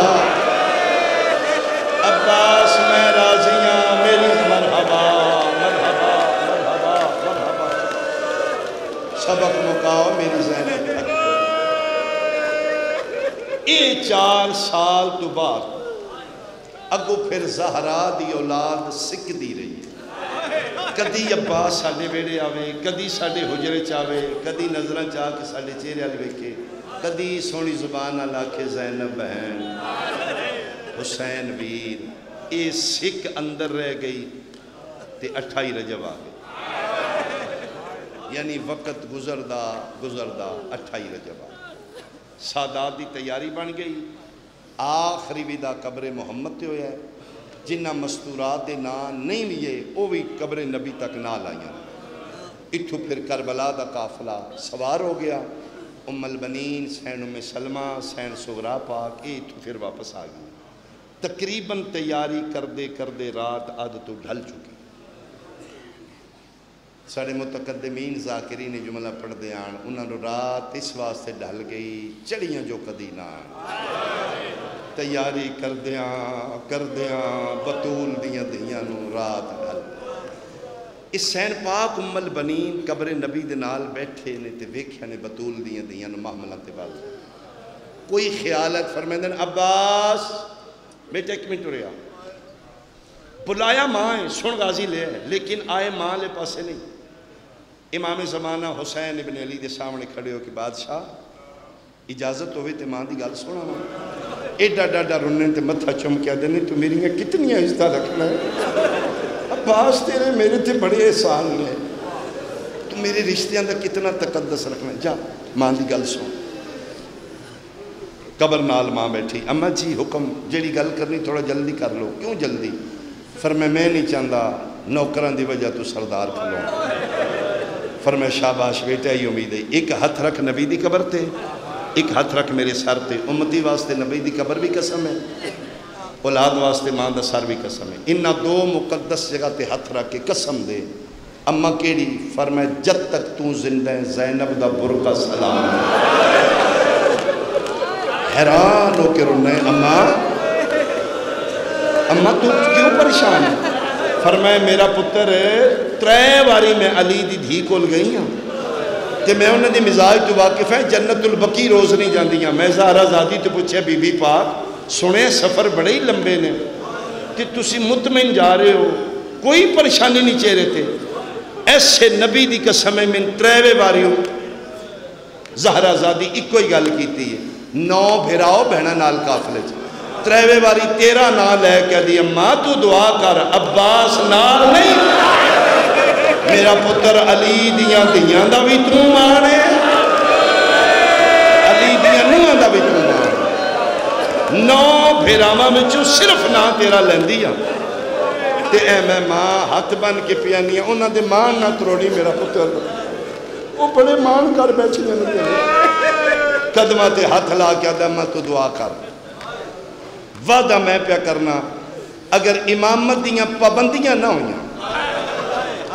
عباس میں راضیاں میری مرحبا مرحبا مرحبا مرحبا سبق مکاؤ میری زینب تک اے چار سال تو بعد اگو پھر زہرا دی اولاد سکھ دی رہی ہے कदी अब्बास साढ़े वेड़े आवे, कदी साढ़े हुजरे चावे, कदी नजर चा के साढ़े चेहरे वाल वेखे, कदी सोहनी जुबान नाल आखे ज़ैनब बहन हुसैन वीर। ये सिख अंदर रह गई ते अठाई रजब आ गई, यानी वक़्त गुजरदा गुजरदा अठाई रजब आ गई। सादात की तैयारी बन गई, आखिरी विदा कब्रे मुहम्मद ते होया। जिन्ना मस्तूरात के ना नहीं लिए वह भी कब्रे नबी तक ना लाइया। इत्थों फिर करबला का काफिला सवार हो गया। उम्मल बनीन सैन उम्मे सलमा सैन सुगरा पाक ये इत्थों फिर वापस आ गई। तकरीबन तैयारी करते करते रात अद तो ढल चुकी। साढ़े मुतकद्दमीन ज़ाकिरी ने जुमला पढ़ते आन उन्होंने रात इस वास्ते ढल गई चढ़ियाँ जो कदी ना। तैयारी करदिया करदिया बतूल दियां दियां नूं रात ढल। इस सैन पाक उम्मल बनीन कब्रे नबी दे नाल बैठे ने ते वेख्या ने बतूल दियां दियां नूं मामला ते बल कोई ख्यालत। फरमाइंदे अब्बास बेटा एक मिनट रुया, बुलाया माँ है सुन गाजी ले, लेकिन आए माँ ले पासे नहीं। इमाम ज़माना हुसैन इबन अली दे सामने खड़े हो कि बादशाह इजाजत होवे ते माँ दी गल सुणावां। एडा डाडा रुने ते मत्था चमकिया देने, तू मेरिया कितनिया इज्जत रखना है अब्बास, तेरे मेरे ते बड़े एहसान ने, तू मेरे रिश्तियां दा कितना तकद्दस रखना है। जा माँ की गल सुन। कबर नाल माँ बैठी, अम्मा जी हुक्म, जेड़ी गल करनी थोड़ा जल्दी कर लो। क्यों जल्दी? फरमाया मैं नहीं चाहता नौकरां दी वजह तू सरदार खलो। फरमाया शाबाश बेटा, ही उम्मीद है। एक हथ रख नबी दी कबर ते, एक हथ रख मेरे सर पर। उम्मती वास्ते नबी की कबर भी कसम है, औलाद वास्ते माँ का सर भी कसम है। इन्हों दो मुकदस जगह पर हथ रख के कसम दे। अम्मा केड़ी? फरमाए जब तक तू जिंदा है ज़ैनब का बुरका सलाम। हैरान होकर रोना है, अम्मा अम्मा तू क्यों परेशान है? फरमाए मेरा पुत्र त्रै बारी मैं अली की धी कोल गई हाँ तो मैं उन्होंने मिजाज तो वाकिफ है। जन्नतुल बकी रोज़ नहीं जाती। मैं ज़हरा ज़ादी तो पूछा बीबी पाक सुने सफ़र बड़े ही लंबे ने कि तुम मुतमिन जा रहे हो, कोई परेशानी नहीं चेहरे ते। ऐसे नबी की कसम है मैं त्रेवे बारी ज़हरा ज़ादी इको ही गल की, नौ फिराओ भैणा नाल काफले च त्रेवे बारी तेरा ना लै के दी अम्मा तू दुआ कर अब्बास नाल नहीं, मेरा पुत्र अली दियां दियां दा भी तू मान है, अली दियां नूहां दा भी तू मान। नौ फेरावां विचों सिर्फ ना तेरा लैंदी आ ते ऐ मैं मां हथ बन के पियानी आ उन्हां दे मान ना त्रोड़ी मेरा पुत्र। वो बड़े मान कर बैठियां ने कदमां ते हथ ला के आदा मैं तू दुआ कर। वादा मैं पिया करना अगर इमामत दियां पाबंदियां ना होईयां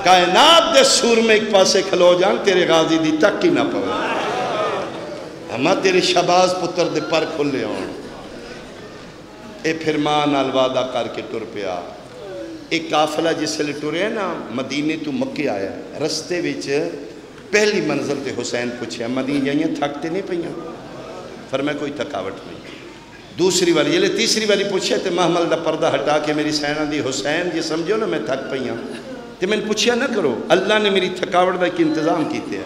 कायनात दे सूर में एक पासे खलो जान तेरे गाजी दी तक ही ना पवे। अम्मा तेरे शहबाज पुत्र दे पर खुले आउण। ए फिर मां नाल वादा करके टुर पिया। एक काफिला जिसले टुरिया ना मदीने तू मक्के आया, रस्ते विच पहली मंजिल ते हुसैन पुछया मदीने जाइयां थक ते नहीं पईयां? फरमाया कोई थकावट नहीं। दूसरी बारी जिसले तीसरी बारी पुछया तो महमल दा पर्दा हटा के मेरी सैना दी हुसैन जी समझो ना मैं थक पईयां तो मैंने पूछा ना करो, अल्लाह ने मेरी थकावट का एक इंतजाम किया।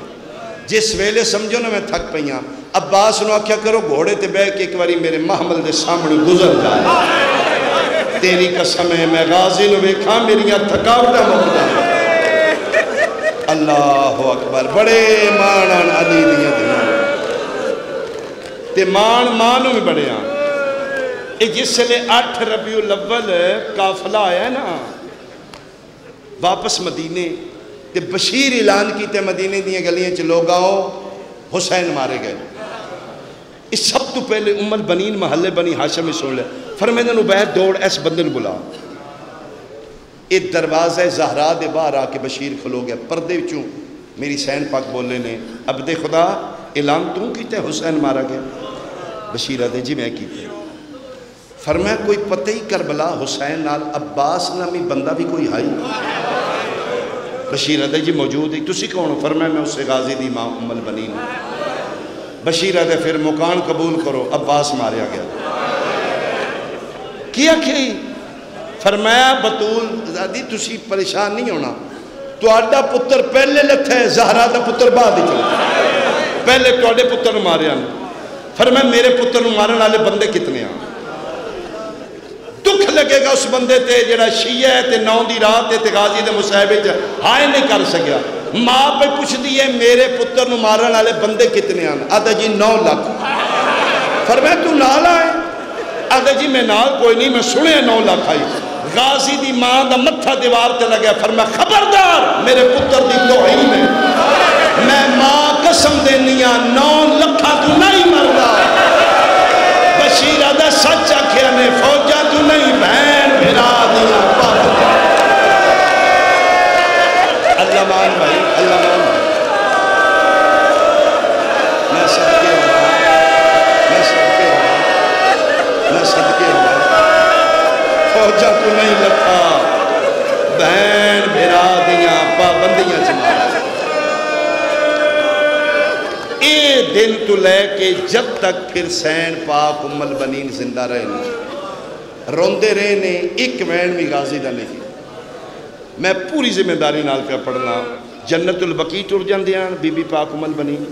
जिस वेले समझो ना मैं थक पई हाँ अब्बास ने आख्या करो घोड़े ते बह के एक बारी मेरे महमल के सामने गुजर जाए, तेरी कसम है मैं गाजी नूं वेखां मेरिया थकावटां मुकदा। अल्लाह अकबर, बड़े मान आन अली दियां दियां ते मान मां नूं भी बड़े आन। इह जिसले अठ रबीउल अव्वल काफिला आया ना वापस मदीने ते बशीर ऐलान किया मदीने दियां गलियां च लोग आओ हुसैन मारे गए। इस सब तो पहले उम्मल बनीन महल्ले बनी हाशम में सुन लिया। फरमाया उबैद दौड़ इस बंदे नूं बुला। इस दरवाजे ज़हरा दे बाहर आके बशीर खलो गया। परदे विचों मेरी सैन पाक बोले ने अब्दे खुदा ऐलान तू किया हुसैन मारा गया? बशीर आदे जी मैं किया। फरमाया कोई पता ही करबला हुसैन नाल अब्बास नामी बंदा भी कोई हाई? बशीर आदे जी मौजूद है। तुसी कौन हो? फरमाया मैं उससे गाजी दी मां उम्मल बनीन। बशीर आदे फिर मुकान कबूल करो अब्बास मारिया गया। किया कि फरमाया बतूल दादी तुसी परेशान नहीं होना, تہاڈا پتر پہلے لتھا ہے، زہرا دا پتر بعد وچ پہلے تہاڈے پتر نوں ماریا۔ فرمایا میرے پتر نوں مارن والے بندے کتنے آ؟ دکھ لگے گا اس بندے تے جڑا شیعہ ہے تے نو دی رات تے غازی دے مصاحبے وچ ہائے نہیں کر سکیا۔ ماں پہ پوچھ دیے میرے پتر نوں مارن والے بندے کتنے آ؟ آدھا جی نو لاکھ۔ فرمایا تو نال آئے؟ آدھا جی میں نال کوئی نہیں، میں سنے نو لاکھ آئی۔ غازی دی ماں دا متھا دیوار تے لگا۔ فرمایا خبردار میرے پتر دی توہین ہے، میں ماں قسم دینیاں نو لکھا تو نہیں مردا، بشیر دا سچ آکھیا نے، فوجا تو نہیں بہن بھرا دیاں پاپ۔ اللہ مان بھائی، اللہ مان بھائی، میں صدقے ہوں، میں صدقے ہوں، میں صدقے ہوں، فوجا تو نہیں لکھا، بہن بھرا دیاں پابندیاں چمارا۔ اے دن تو لے کے جب تک پھر حسین پاک ام البنین زندہ رہنے روندے رہنے، ایک وین بھی غازی دا نہیں۔ میں پوری ذمہ داری نال پہ پڑھنا، جنت البقیع ٹر جاندیاں بی بی پاک ام البنین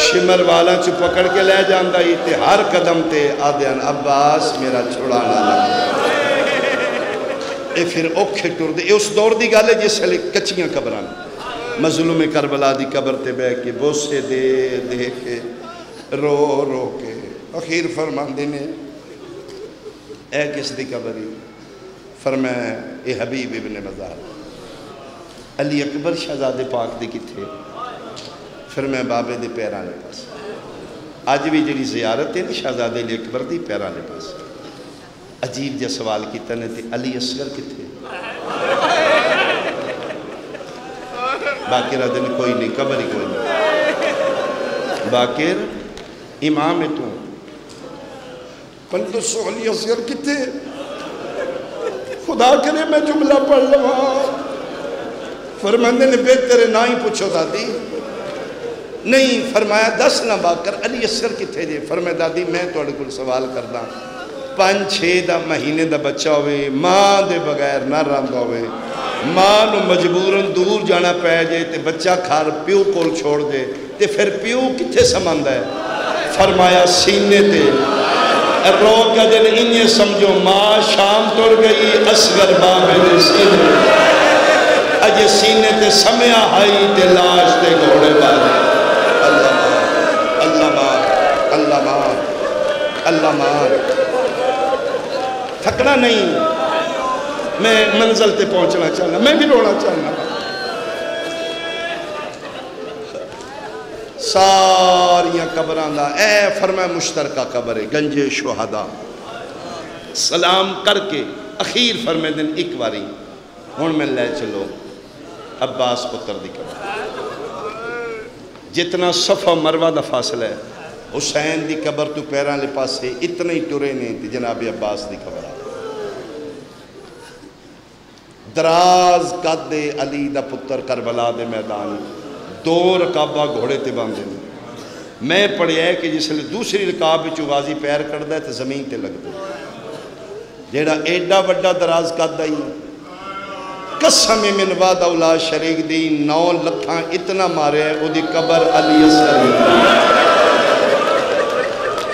شمر والا چھو پکڑ کے لے جاندہ ہی تے ہر قدم تے آدھیان عباس میرا چھوڑانا لگا۔ اے پھر اوکھے ٹور دے، اے اس دور دی گالے جس حلے کچیاں قبران مظلوم کربلا دی قبر تے بے کے بوسے دے دے کے رو رو کے اخیر فرمان دینے اے کس دی قبری؟ فرمایا اے حبیب ابن مزار علی اکبر شہزادے پاک دے کتھے؟ فرمایا بابے دے پیرانے پاس۔ آج بھی جڑی زیارت ہے شہزادے علی اکبر دی پیرانے پاس۔ عجیب جا سوال کیتا نے تے علی اصغر کتھے؟ باقر دن کوئی نہیں، قبر ہی کوئی نہیں۔ باقر امام تو پندس علی اصغر کتھے؟ خدا کرے میں جملہ پڑھ لوا۔ فرماندے نے بہتر نہ ہی پوچھو دادی نہیں۔ فرمایا دس نہ باکر علی اصغر کتھے جے؟ فرمایا دادی میں تہاڈے کول سوال کردا، پانچ چھ دا مہینے دا بچہ ہوئے، ماں دے بغیر نہ رہندا ہوئے، ماں نو مجبوراً دور جانا پے جے تے بچہ گھر پیو کول چھوڑ دے تے پھر پیو کتھے سماندا ہے؟ فرمایا سینے تے۔ رو کا دن انہیں سمجھو ماں شام تر گئی، اصغر بابے دے سینے اج سینے تے سمیا ہائی تے لاش تے گھوڑے بارے اللہ مار اللہ مار اللہ مار اللہ مار تھکنا نہیں میں منزل تے پہنچنا چاہنا میں بھی روڑا چاہنا ساریاں قبران دا اے فرمائے مشترکہ قبرے گنج شہدہ سلام کر کے اخیر فرمائے دن ایک واری ہون میں لے چلو عباس پتر دی قبر جتنا صفحہ مروہ دا فاصلہ ہے حسین دی قبر تو پیران لے پاس سے اتنے ہی ٹورے نہیں تھی جناب عباس دی قبر دراز قد علی دا پتر کربلا دے میدان دو رکابہ گھوڑے تے باندے میں پڑھیا ہے کہ جس لئے دوسری رکاب چو غازی پیر کردہ ہے تو زمین تے لگ دے جیڑا ایڈا وڈا دراز قد آئی قسم من وعد اولاد شریک دی نو لتھاں اتنا مارے او دی قبر علی اسلام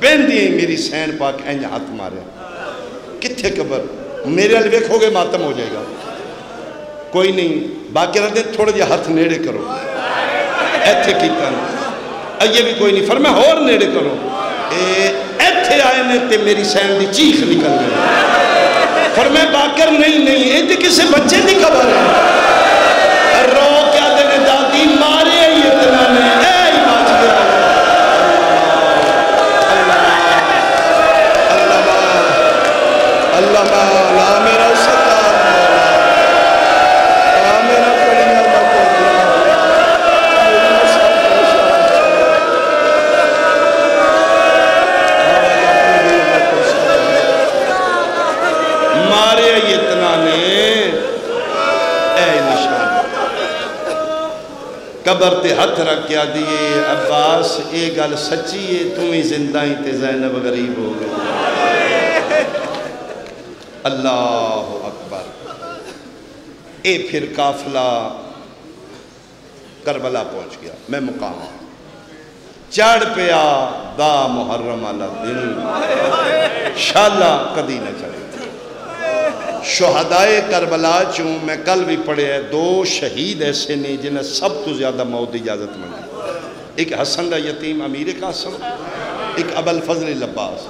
بین دیئے میری سین پاک این ہاتھ مارے کتھے قبر میرے علی ویک ہوگے ماتم ہو جائے گا کوئی نہیں باقی رہ دیں تھوڑا جی ہاتھ نیڑے کرو ایتھے کیتا نہیں یہ بھی کوئی نہیں فرمائے اور نیڑے کرو ایتھے آئے نے تے میری سین دی چیخ نکل گئے فرمائے باکر نہیں نہیں ایتے کسے بچے دی قبر ہے رو کیا دینے دادی مارے یتنا نے اے باج دے اللہ اللہ اللہ اللہ میرا صدار اللہ میرا پڑھنا قبر تے ہتھ رکھ کیا دیئے عباس اے گل سچی ہے تمہیں زندہ ہی تے زینب غریب ہو گئے اللہ اکبر اے پھر قافلہ کربلا پہنچ گیا میں مقام چڑھ پیا دا محرم والا دن شالہ کدی نہ چڑھے شہدائے کربلا چوں میں کل بھی پڑھے ہیں دو شہید ایسے نہیں جنہیں سب تو زیادہ موت اجازت ملی ایک حسن دا یتیم امیر قاسم ایک ابوالفضل لباس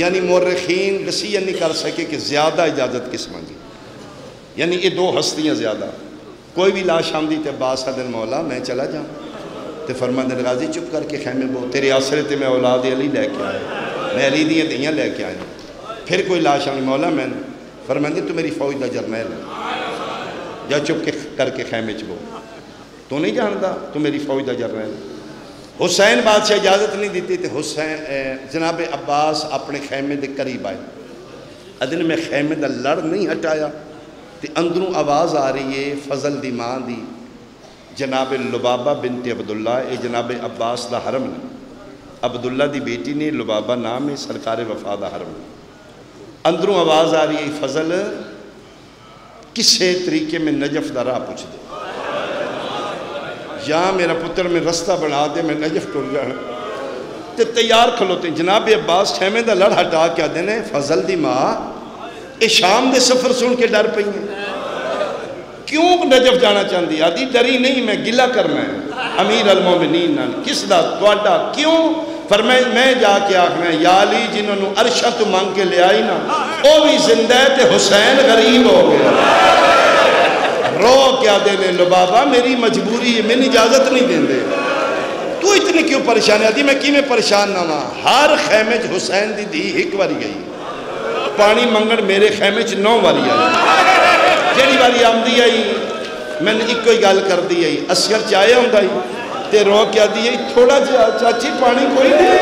یعنی مورخین رسیہ نہیں کر سکے کہ زیادہ اجازت کس منگی یعنی یہ دو ہستیاں زیادہ کوئی بھی لاش آمدی تے عباس حدن مولا میں چلا جاؤں تے فرماندن غازی چپ کر کے خیمے بو تیرے آسرے تے میں اولاد علی لے کے آئے میں علی دیئے دیاں لے کے آئے پھر کوئی لاش آمدی مولا میں فرماندن تو میری فوج دا جرنیل ہے جا چپ کر کے خیمے چبو تو نہیں جانتا تو میری فوج دا جرنیل ہے حسین بادشاہ اجازت نہیں دیتی تے حسین جناب عباس اپنے خیمے دے قریب آئے ادن میں خیمے دا لڑ نہیں ہٹایا تے اندروں آواز آ رہی ہے فضل دی ماں دی جناب لبابہ بنت عبداللہ اے جناب عباس دا حرم نے عبداللہ دی بیٹی نے لبابہ نام ہے سرکار وفا دا حرم نے اندروں آواز آ رہی ہے فضل کسے طریقے میں نجف دا راہ پوچھ دے یا میرا پتر میں رستہ بنا دے میں نجف ٹور جانا تے تیار کھلوتے جناب عباس خیمے دا لڑ ہٹا کیا دینے فضل دی ماں اے شام دے سفر سن کے ڈر پئی ہیں کیوں نجف جانا چاندی آدھی ڈری نہیں میں گلہ کرنا ہے امیر المومنین کس دا توڑا کیوں فرمائے میں جا کے آخنا ہے یا علی جنہوں نے عرشہ تو مانگ کے لے آئی نا او بھی زندہ تے حسین غریب ہو گیا رو کیا دے لے لبابا میری مجبوری ہے میں نے اجازت نہیں دیں دے تو اتنی کیوں پریشان ہے آدھی میں کی میں پریشان نہ ماں ہر خیمج حسین دی دی ایک واری گئی پانی منگڑ میرے خیمج نو واری آئی جیڑی باری آمدی آئی میں نے ایک کوئی گال کر دی آئی اسکر چاہے ہوں گا تے رو کیا دی آئی تھوڑا جا چاچی پانی کوئی نہیں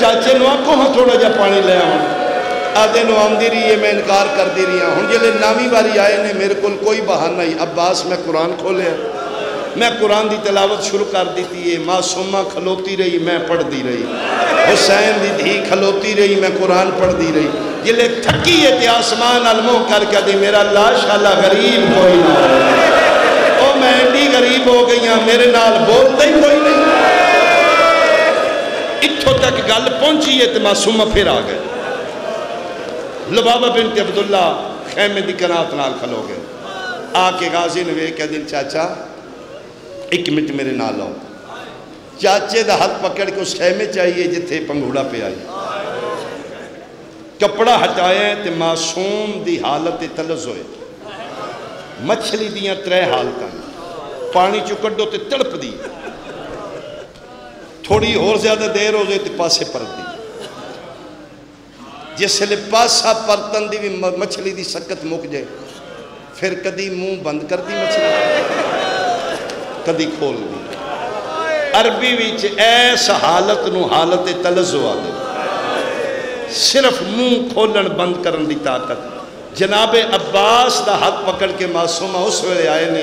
چاچے نوہ کو ہاں تھوڑا جا پانی لے آؤں आदे नो आमदी रही है मैं इनकार कर दी रही हूँ। हूँ जल्द नामी बारी आए ने मेरे को कोई बहाना ही अब्बास मैं कुरान खोलिया मैं कुरान की तिलावत शुरू कर दी थी। मासूमा खलोती रही मैं पढ़ती रही, हुसैन दी धी खलोती रही मैं कुरान पढ़ती रही। जिले थकी है तो आसमान अलमो करके दी मेरा लाश शाला गरीब कोई ना ओ मैं एडी गरीब हो गई हाँ मेरे नाल बोलता ही कोई नहीं। इत्थों तक गल पहुंची है तो मासूमा फिर आ गए। लबाबा बिनते अब्दुल्ला खैमे की कनात नाल खलो गए। आके गाजी ने वेख दिन चाचा एक मिनट मेरे नाल आओ। चाचे का हाथ पकड़ के उस खैमे चाहिए जिथे पंघूड़ा पे आई। कपड़ा हटाया तो मासूम की हालत तलस होए। मछली दियाँ त्रै हालत पानी चो कड्डो तो तड़प दी, थोड़ी होर ज्यादा देर हो गई तो पासे परती। जिसले पासा परतन की भी मछली की सकत मुक जाए फिर कदी मुँह बंद कर दी मछली कदी खोल दी। अरबी विच ऐस हालत नू हालत तलज़्ज़ु आखदे। सिर्फ मुँह खोलन बंद करन दी ताकत। जनाबे अब्बास दा हाथ पकड़ के मासूमा उस वेले आए ने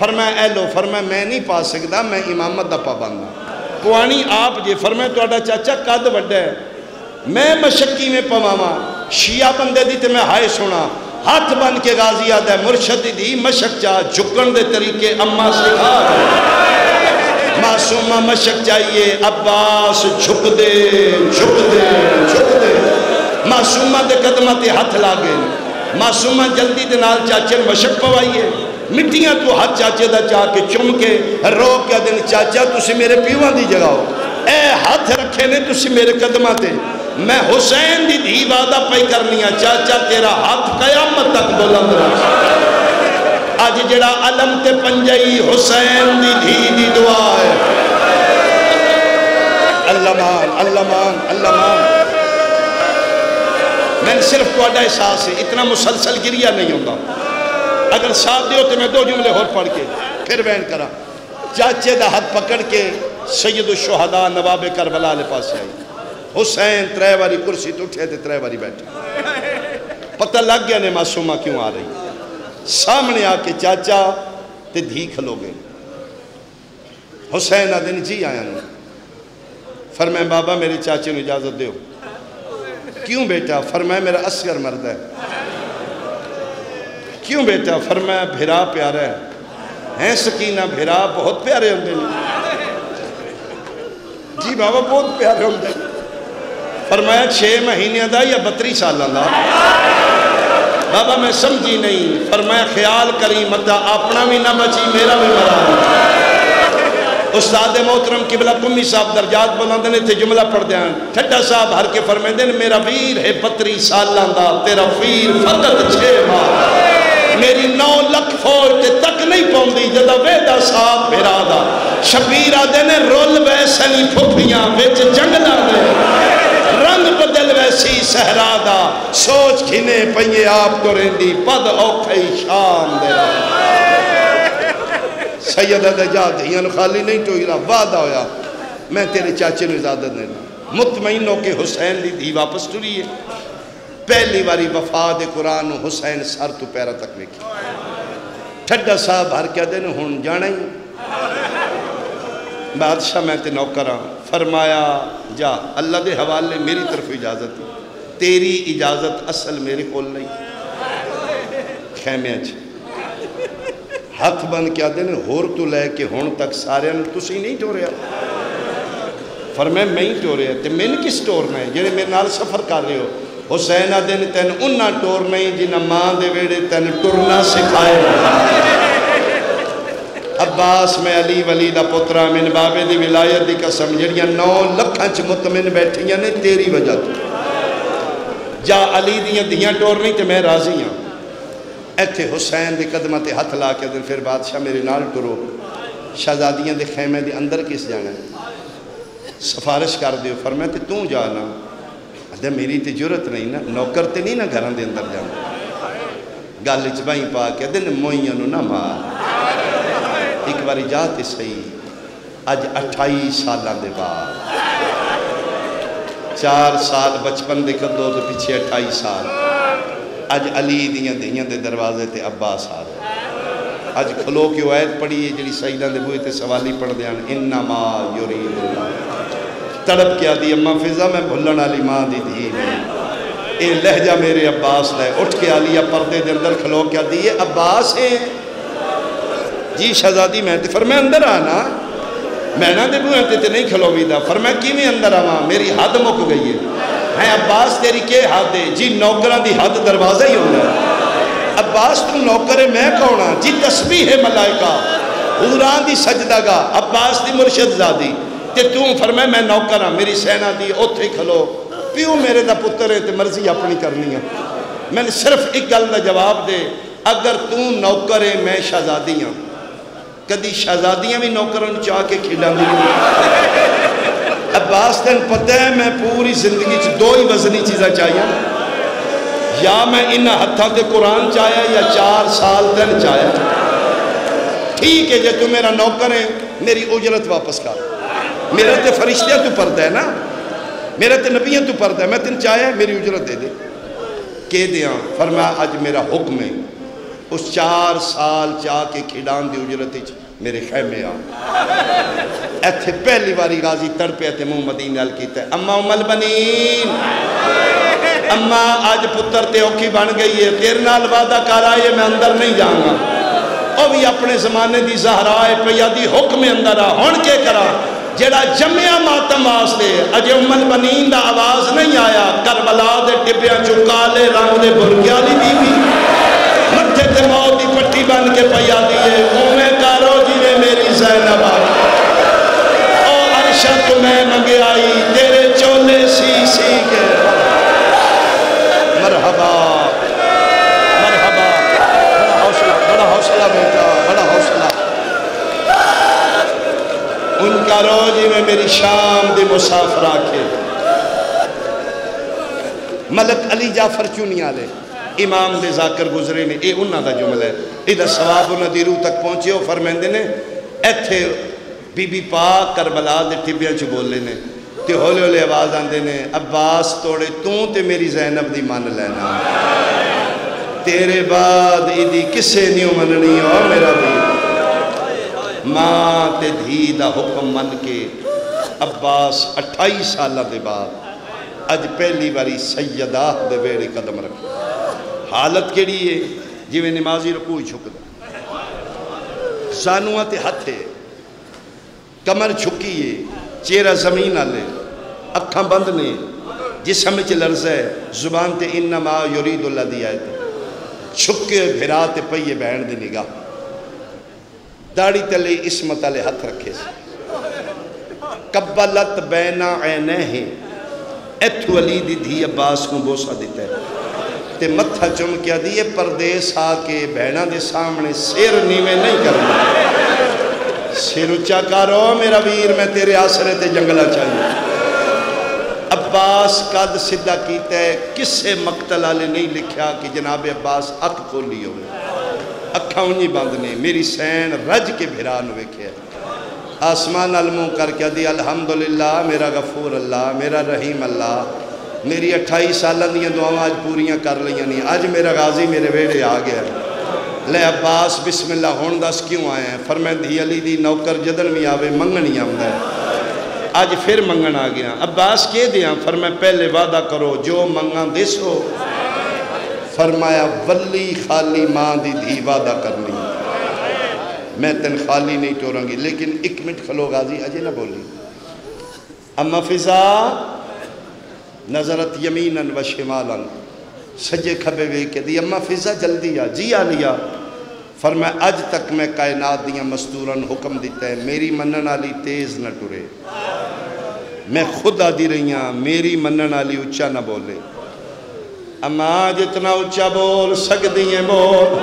फरमाया ऐ लो, फरमाया मैं नहीं पा सकदा मैं इमामत दा पाबंदा कुआनी आप जे। फरमाया तुहाडा चाचा कद वड्डा है मैं मशक किवें पवावां। शिया बंदे दी ते मैं हाय सुना। हाथ बन के गाजी आदा मुर्शद दी मशक चा झुकण दे तरीके अम्मा सिखा। मासूमा मशक चाहिए अब्बास झुक दे झुक दे झुक दे। मासूमा दे कदमां ते हथ ला गए। मासूमा जल्दी दे नाल चाचे नूं मशक पवाईए। मिट्टियां तू हर चाचे का चा के चुम के रो क्या दिन चाचा तुसी मेरे पीवां दी जगाओ। ए हाथ रखे ने तुसी मेरे कदमां ते मैं हुसैन दी धी वादा पाई करनी है चाचा तेरा हाथ कयामत तक बुलंद रख। अज जड़ा अलम ते पंजाई हुसैन दी धी दी दुआ है। अल्लाह मान अल्लाह मान अल्लाह मान। मैं सिर्फ तुहाडा एहसास है इतना मुसलसल गिरिया नहीं होता। अगर साथ दियो तो मैं दो जुमले होर पढ़ के फिर बैन करा। चाचे दा हाथ पकड़ के सैयद शुहदा नवाबे करबला ले पास आई। हुसैन त्रै बारी कुर्सी तो उठे तो त्रै बारी बैठे। पता लग गया ने मासूमा क्यों आ रही। सामने आके चाचा ते धी खलो गए। हुसैन आदन जी आया ने। फरमाया बाबा मेरे चाचे को इजाजत दो। क्यों बेटा? फरमाया मेरा असगर मरद है। क्यों बेटा? फरमाया भिरा प्यारा है। हैं सकीना भिरा बहुत प्यारे होंगे जी बाबा बहुत प्यारे होंगे। फरमाया छः महीने का या बत्ती साल का बाबा मैं समझी नहीं। फरमाया ख्याल करी मता अपना भी ना बची मेरा भी मरा। उस्ताद मोहतरम किबला कुम्मी साहब दर्जात बनाते हैं इतने जुमला पढ़ते हैं ठट्टा साहब हर के फरमाते हैं मेरा वीर है बत्ती साल का तेरा वीर फकत छः माह मेरी नौ लख फौज तक नहीं पाती जदा वेदा साहब फिरा दा शबीरा देने रोल वैसे नहीं फुफियां बिच जंगलों में रंग बदल वैसी सहरा दा सोच खिने पई आप तो रेंदी पद औखे शाम दे सैयद आजादियां खाली नहीं टोईरा वादा होया मैं तेरे चाचे को इजाजत देना। मुतमईन हो के हुसैन दी धी वापस टुरी है। पहली बारी वफाद कुरान हुसैन सर तू पैरा तक वेखी। ठड्डा साहब हर क्या दिन हुण जाना ही बादशाह मैं ते नौकर हाँ। फरमाया जा अल्लाह दे हवाले मेरी तरफ इजाजत तेरी इजाजत असल मेरे कोल नहीं। खैमिया च हथ बन क्या दिन होर तू लैके हुण तक सारे तुसी नहीं टोरिया। फरमाया मैं ही टोरिया ते मैंने किस टोरना है जेड़े मेरे नाल सफर कर रहे हो। हुसैन दिन तेन उन्ना टोरना ही जिन्हें मां दे वेड़े तेन टुरना सिखाया। अब्बास मैं अली वली दा पुत्रा मिन बाबे दी विलायत दी कसम जड़ियां नौ लखां च मुतमिन बैठियां ने तेरी वजह جا علی دیاں دیاں ٹور نہیں تے میں راضی ہاں ایتھے حسین دے قدماں تے ہاتھ لا کے دن پھر بادشاہ میرے نال ٹرو شہزادیاں دے خیمے دے اندر کس جانا ہے سفارش کر دیو فرمایا تے تو جانا اندر میری تے جرت نہیں نا نوکر تے نہیں نا گھراں دے اندر جانا گال اجبائیں پا کے دن موئینوں نہ مار ایک باری جاتے سہی آج اٹھائی سالہ دے بعد چار سال بچپن دے کدو تو پیچھے اٹھائی سال آج علی دیاں دیاں دے دروازے تے عباس آ رہے آج کھلو کی آیت پڑھی ہے جلی سجدہ دے بوئے تے سوالی پڑھ دیاں انما یرید اللہ تڑپ کیا دی اممہ فضا میں بھلن علی ماں دی دی اے لہجہ میرے عباس لے اٹھ کے علیہ پردے دے اندر کھلو کیا دی یہ عباس ہے جی شہزادی میں تے فرمائے اندر آنا میں نہ دے بوئے تے تے نہیں کھلو بھی دا فرمائے کی میں اندر آنا میری حد مک گئی ہے ہیں عباس تیری کے حد ہے جی نوکران دی حد دروازہ ہی ہونا ہے عباس تو نوکر میں کونا جی تسبیح ہے ملائکہ حضران دی سجدہ گا عباس دی مرشد زادی تے تو فرمائے میں نوکران میری سینہ دی اوتھے کھلو پیو میرے دا پتر ہے تے مرضی اپنی کرنی ہے میں نے صرف ایک گل دا جواب دے اگر تو نوکر ہے میں شہزادی ہوں کدھی شہزادیاں بھی نوکران چاہ کے کھلا نہیں عباس تن پتہ ہے میں پوری زندگی چھ دو ہی وزنی چیزیں چاہیا یا میں انہ ہتھا تے قرآن چاہیا یا چار سال تن چاہیا ٹھیک ہے جے تو میرا نوکر ہے میری اجرت واپس کر میرا تے فرشتیاں تو پردہ ہے نا میرا تے نبیاں تو پردہ ہے میں تن چاہیا میری اجرت دے دے کہہ دیا فرمایا آج میرا حکم ہے اس چار سال چاہ کے کھڑان دی اجرتی میرے خیمے آن ایتھے پہلی باری غازی تڑ پہ ایتھے مو مدینہ الکیتا ہے اممہ ام البنین اممہ آج پتر تے اوکی بن گئی ہے تیر نال وعدہ کارائے میں اندر نہیں جاؤں گا او بھی اپنے زمانے دی زہرائے پیادی حکم اندر آ ہون کے کرا جڑا جمعہ ماتم آس دے اجے ام البنین دا آواز نہیں آیا کربلا دے ٹپیاں چکالے رنگ دے برگیالی بیوی تے موتی پٹی بن کے پیا دیئے اومے کارو جیوے میری زینب آئی او عرشہ تمہیں منگے آئی تیرے چولے سی سی کے مرحبا مرحبا بڑا حوصلہ بڑا حوصلہ بیٹا بڑا حوصلہ ان کارو جیوے میری شام دے مسافر آکے ملک علی جعفر چونیا لے امام دے ذاکر گزرے نے اے انہا دا جملہ ہے ادھا ثواب انہا دی روح تک پہنچے ہو فرمیندے نے ایتھے بی بی پاک کربلا دے ٹبیاں چھ بولے نے تے ہولے ہولے آواز آندے نے عباس توڑے توں تے میری زینب دی مان لینا تیرے بعد ایدی کسے نیو مننی ہو میرا بھی ماں تے دھی دا حکم من کے عباس اٹھائی سالہ دے بعد اج پہلی باری سیدہ دے ویڑے قدم رکھے حالت کے لیے جیوے نمازی رکوع جھک دا زانوات ہتھ ہے کمر جھکیے چہرہ زمین آلے اکھاں بند نے جس ہمیں چھ لرزہ ہے زبان تے انما یرید اللہ دی آئے تھے چھکے بھرات پہیے بہن دی نگاہ داڑی تلے اسمت آلے ہتھ رکھے سے قبلت بینا عینہ ہے ایتھو علی دی دھی عباس کو بوسا دیتا ہے تے متھا چم کیا دیئے پردیس آکے بہنا دے سامنے سیر نیوے نہیں کرنا سیر اچھا کارو میرا ویر میں تیرے آسرے تے جنگلہ چاہیے عباس قد صدہ کیتا ہے کس سے مقتل آلے نہیں لکھیا کہ جناب عباس اک کو لیو اکھا انہی باندھنے میری سین رج کے بھران ہوئے کیا آسمان علموں کر کیا دی الحمدللہ میرا غفور اللہ میرا رحیم اللہ میری اٹھائی سالہ دیاں دعاوں آج پوریاں کر لیاں نہیں آج میرا غازی میرے ویڑے آگیا ہے لے عباس بسم اللہ ہوندس کیوں آئے ہیں فرمائے دی علی دی نوکر جدن میں آوے منگنی آمدہ ہے آج پھر منگن آگیا عباس کہہ دیا فرمائے پہلے وعدہ کرو جو منگن دس ہو فرمایا ولی خالی ماں دی دی وعدہ کرنی میں تن خالی نہیں چورنگی لیکن ایک منٹ کھلو غازی آجے نہ بولی اما فضا نظرت یمیناً و شمالاً سجے کھبے وے کے دی اممہ فضا جلدی آ جی آلیا فرمائے آج تک میں کائنات دیاں مستوراً حکم دیتا ہے میری منن آلی تیز نہ ٹرے میں خود آدھی رہیاں میری منن آلی اچھا نہ بولے اماں جتنا اچھا بول سکدی ہیں بول،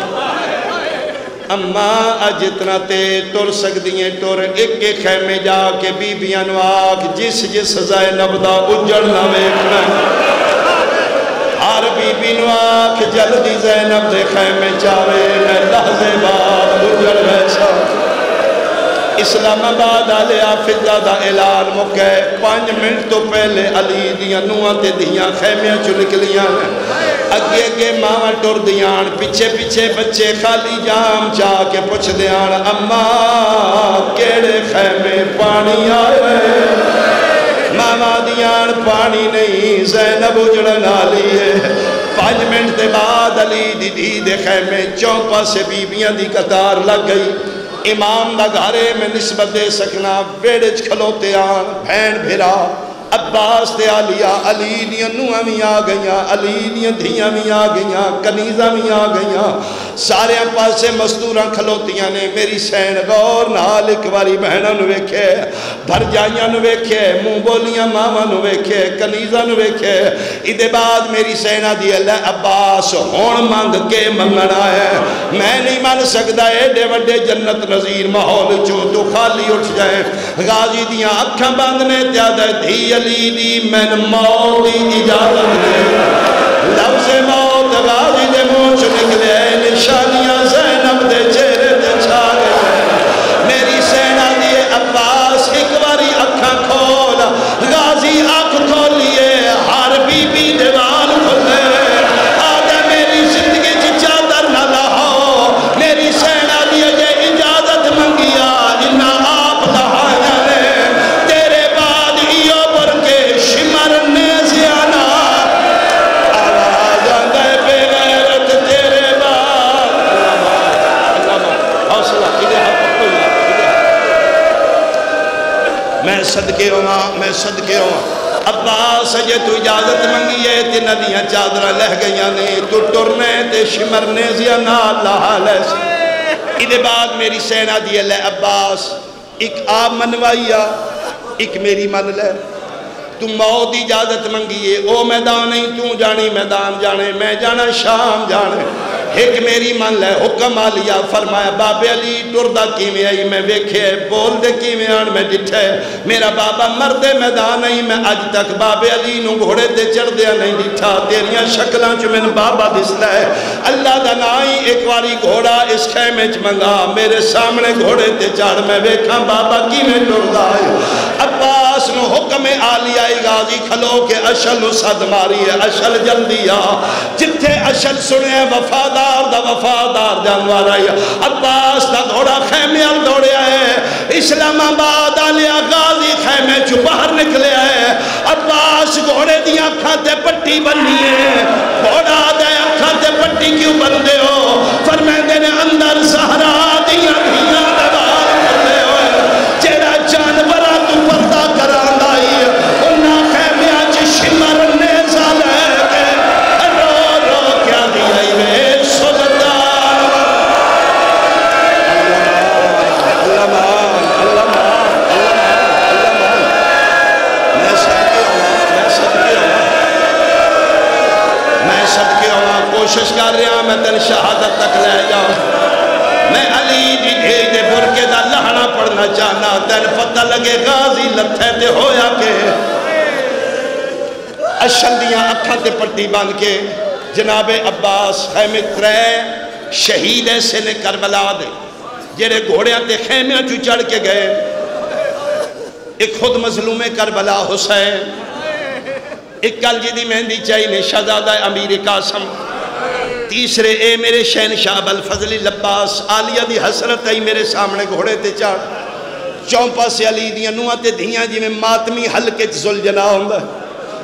اماں اج اتنا تیز ٹر سکدی ہیں ٹر، ایک ایک خیمے جا کے بیبیاں نوں آکھ جس جس سزائے نبدا اجڑ نہ ویکھنا، ہر بیبی نوں آکھ جلدی زینب دے خیمے چاوے میں لحظے بعد اجڑ ویسا۔ اسلام آباد والے حافظہ دا اعلان مکے پانچ منٹ تو پہلے علی دیاں نوہاں تے دیاں خیمیاں چوں نکلیاں، اگے اگے ماواں ٹر دیاں، پیچھے پیچھے بچے خالی جام جا کے پوچھ دیاں اماں کیڑے خیمے پانی آئے، ماواں دیاں پانی نہیں زینب اجڑن والی ہے۔ پانچ منٹ دے بعد علی دی دی دے خیمے چوں پاسے بیبیاں دی قطار لگ گئی۔ امام دا گھارے میں نسبت دے سکنا ویڑج کھلوتے آن بھین بھیرا عباس دے آلیا علی نیاں نوہ میں آگئیاں، علی نیاں دھیاں میں آگئیاں، کنیزہ میں آگئیاں، سارے پاسے مستوراں کھلوتیاں نے میری سین غور نال ایک واری بہناں نوے کے، بھرجائیاں نوے کے، موں بولیاں ماما نوے کے، کنیزہ نوے کے، ادھے بعد میری سینہ دی اللہ عباس ہون مانگ کے منگنا ہے، میں نہیں مان سکتا ہے ڈے وڈے جنت نظیر ماحول جو تو خالی اٹھ جائے، غازی دیاں اکھاں باندھنے زیادہ دھی علی دی من موت دی اجازت دے، لفظ موت غازی دے موچ نکلے، نشانیاں زینب دے چہرے دے چھارے، میری سینہ دیے عباس ایک واری اکھاں کھول، غازی آنکھ کھولیے ہر بی بی دیوان کھلے، آدھے میری زندگی جی چادر نہ لہو، میری سینہ دیے جے اجازت منگیا جنہ آپ لہانا لے، تیرے بعد ایو پر کے شمر نے زیانہ آوازان دے بے غیرت تیرے بعد اللہ حوصلہ کدھے حق اللہ میں صدقے ہوا میں صدقے ہوا عباس اجے تو اجازت منگیے تی ندیاں چادرہ لہ گئیاں نے تو ٹرنے تے شمرنے زیانہ اللہ علیہ وسلم ادھے بعد میری سینہ دیئے لے عباس ایک آپ منوائیا ایک میری من لے، تو موت اجازت منگیے او میدان نہیں تو جانی میدان جانے میں جانا شام جانے، ایک میری من لے حکم آلیا فرمایا بابے علی ٹردہ کیمیں آئی میں ویکھے بول دے کیمیں آن میں ڈٹھے، میرا بابا مردے میدان آئی میں آج تک بابے علی نو گھوڑے دے چڑھ دیا نہیں ڈٹھا، تیریاں شکلان چو میں نے بابا دستا ہے، اللہ دا نائی ایک واری گھوڑا اس خیمچ منگا میرے سامنے گھوڑے دے چڑھ میں ویکھاں بابا کیمیں ٹردہ آئی، عباس نو حکم آلیا غازی کھلو کے اشل نو صد ماری ہے اشل جلدیا، جتھے اشل سنے وفادہ دا وفادار جانوار آئی عباس دا دوڑا خیمے آل دوڑیا ہے، اسلام آباد آلیا غازی خیمے چو باہر نکلیا ہے، عباس گھوڑے دیا کھاتے پٹی بننی ہے، گھوڑا دیا کھاتے پٹی کیوں بندے ہو، فرمیندے نے اندر زہرا دیا دیا دوار بندے ہوئے، جیڑا جانورہ تو پردہ کراند آئی ہے، انہا خیمے آج شمر نیزہ لہتے رو رو کیا دیا ہی میں کوشش کر رہا میں تن شہادت تک لے جاؤں، میں علی دی دے برکے دا لہنا پڑھنا چاہنا، تن پتہ لگے غازی لتھے تے ہویا کے اشل دیاں اکھاں تے پٹی باندھ کے جناب عباس خیمے ترے شہید ایسے نے کربلا دے جڑے گھوڑیاں تے خیمیاں جو چڑھ کے گئے، ایک خود مظلوم کربلا حسین، ایک کل جدی مہندی چاہیے شہزادہ امیر قاسم، تیسرے اے میرے شہنشاہ ابوالفضل لباس آلیہ دی حسرت آئی میرے سامنے گھوڑے تے چڑھ، چوپا سے علی دیاں نوہاں تے دھیاں جی میں ماتمی حلقے زلجنا ہوندا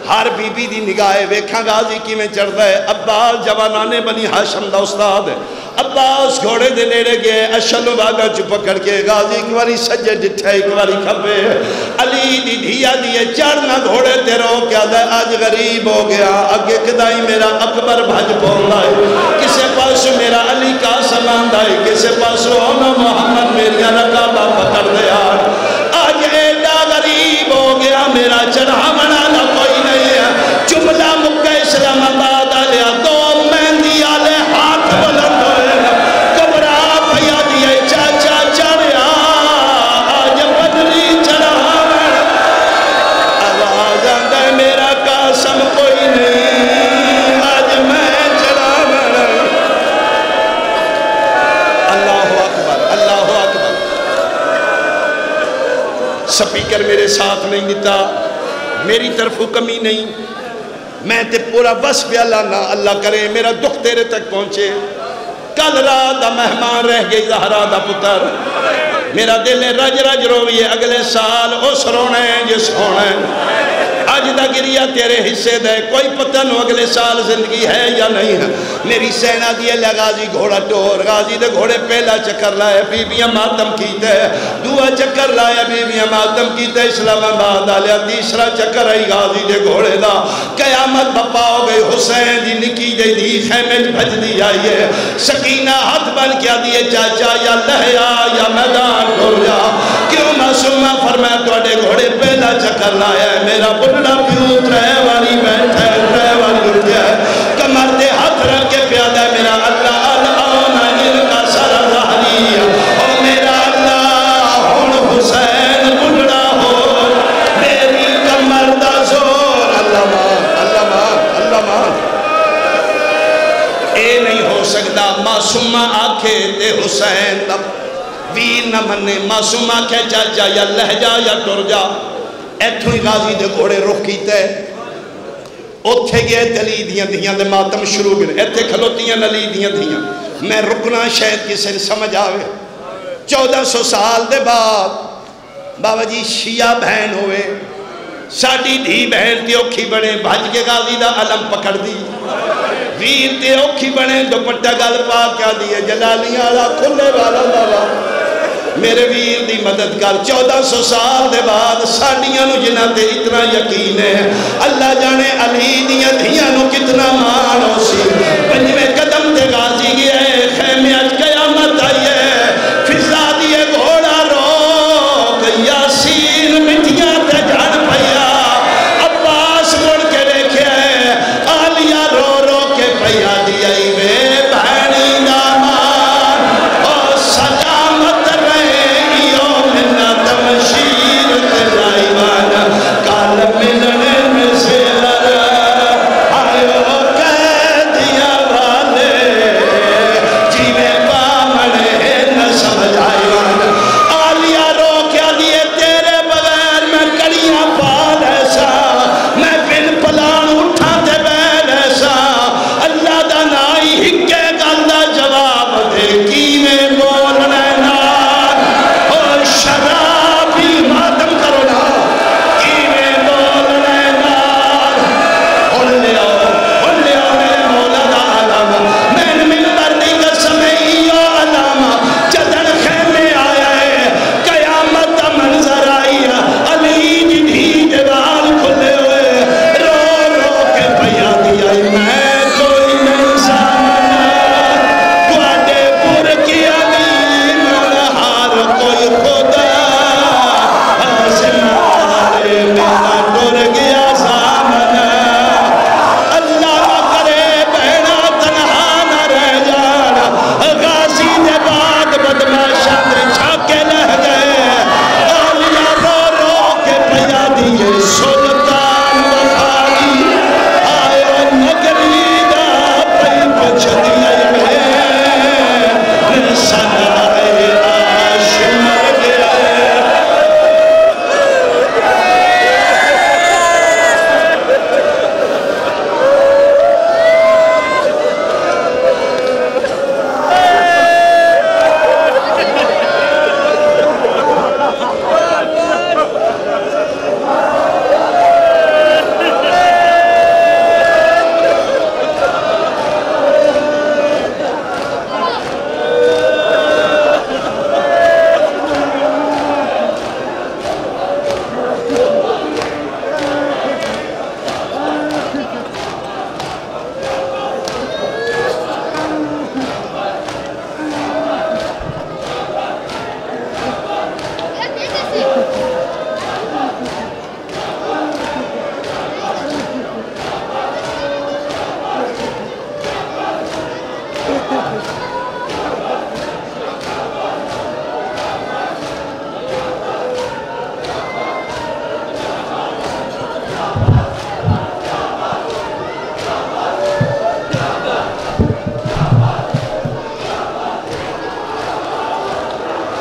ہر بی بی دی نگاہے ویکھاں غازی کی میں چڑھ دے، عباس جوانانے بنی ہاشم دا استاد ہے، عباس گھوڑے دے نیڑے گئے اشل و باغا چپ کر کے غازی ایک واری سجے ڈٹھے ایک واری کھبے، علی دی دھیا دیے چڑھنا گھوڑے تے رو کیا دے آج غریب ہو گیا، اگے کدائی میرا اکبر بھج پوندا ہے، کسے پاس میرا علی کا سمان دا ہے، کسے پاس ہونا محمد میریا رقابہ پکڑ دے آن، آج ایڈا غریب ہو گیا میرا چڑھا منا نہ کوئی نہیں ہے، جملہ مکہ اسلام آباد آلیا स्पीकर मेरे साथ नहीं दिता, मेरी तरफों कमी नहीं। मैं ते पूरा बस पे लाना, अल्लाह करे मेरा दुख तेरे तक पहुंचे। कल रात का मेहमान रह गई जहरा दा पुत्तर, मेरा दिल रज रज रोवे अगले साल उस रोना है जिस होना है। अज दा गिरिया तेरे हिस्से दे, कोई पता नहीं अगले साल जिंदगी है या नहीं है। मेरी सेना दी गाजी घोड़ा टोर, गाजी दे घोड़े पहला चक्कर लाया, बीबियां मातम कीते, दूआ चक्कर लाया बीबियां मातम कीते, इस्लामाबाद आया तीसरा चक्कर आई गाजी दे घोड़े दा। कयामत बप्पा हो गई, हुसैन दी निकी दे दी खैमे भजदी आई है। सकीना हाथ बन क्या दिए चाचा या लहया या मैदान डोल जा, क्यों मासूमा फरमाया तुहाडे घोड़े पहला चक्कर लाया। मेरा बुढ़ा प्यू त्रै वाली बैठा है, त्रै वाली उठ गया है, कमर दे हाथ रख के प्यादा है मेरा अल्लाह अल्लाह का सारा राहली और मेरा अल्लाह हुन हुसैन बुढ़ा हो मेरी कमर दा जोर। अल्लाह मान अल्लाह मान अल्लाह मान। ए नहीं हो सकता मासूमा आखे ते हुसैन दा वीर न मने। मासूमा के चाचा या लहजा या टुर जा, इतों ही गाजी के घोड़े रुख किया, उत्थे गए अली दियां धियां दे मातम शुरू कर, इतने खलोतियां अली दियां धियां। मैं रुकना शायद किसी ने समझ आवे। चौदह सौ साल के बाद बाबा जी शिया बहन होवे, साडी धी बहन ते औखी बने, भज के गाजी का अलम पकड़ दी, वीर ते औखी बने दुपट्टा गल पा क्या दी है जलालियां वाला खुले वाला बाबा मेरे वीर दी मदद कर। चौदह सौ साल के बाद साड़ियां नूं जिन्हां ते इतना यकीन है, अल्लाह जाने अली दियां धियां नूं कितना मान हो सी। पंजवें कदम ते गाजी गया है, खैमे अज कयामत आई है, फिजा दिए घोड़ा रोक, यासीन मिटिया ते झड़ पया, अब्बास मुड़ के देखिया है आलिया रो रो के पया दिया वे भैणी दा मान ओ सदा I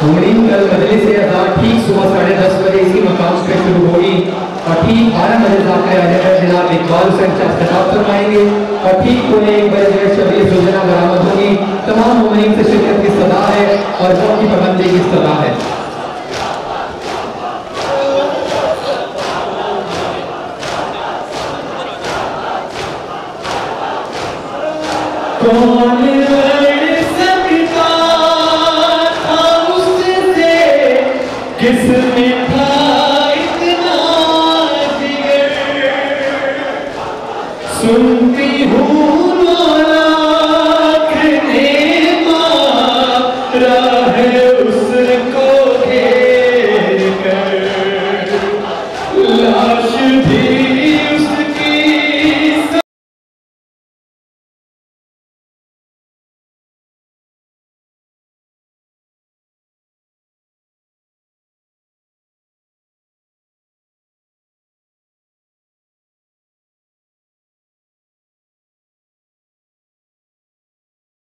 मुमरीन कल मजलिस से आजाद ठीक सुबह साढ़े दस बजे इसी मकाम पर शुरू होगी और ठीक बारह बजे तक जनाब इकबाल हुसैन शाह खिताब फरमाएंगे और ठीक पौने एक बजे शबीर योजना बरामद होगी। तमाम मुमरीन से शिरकत की सदा है और वक्त की पाबंदी की सदा है। कौन किसमें था इतना जिगर सुनती हूँ।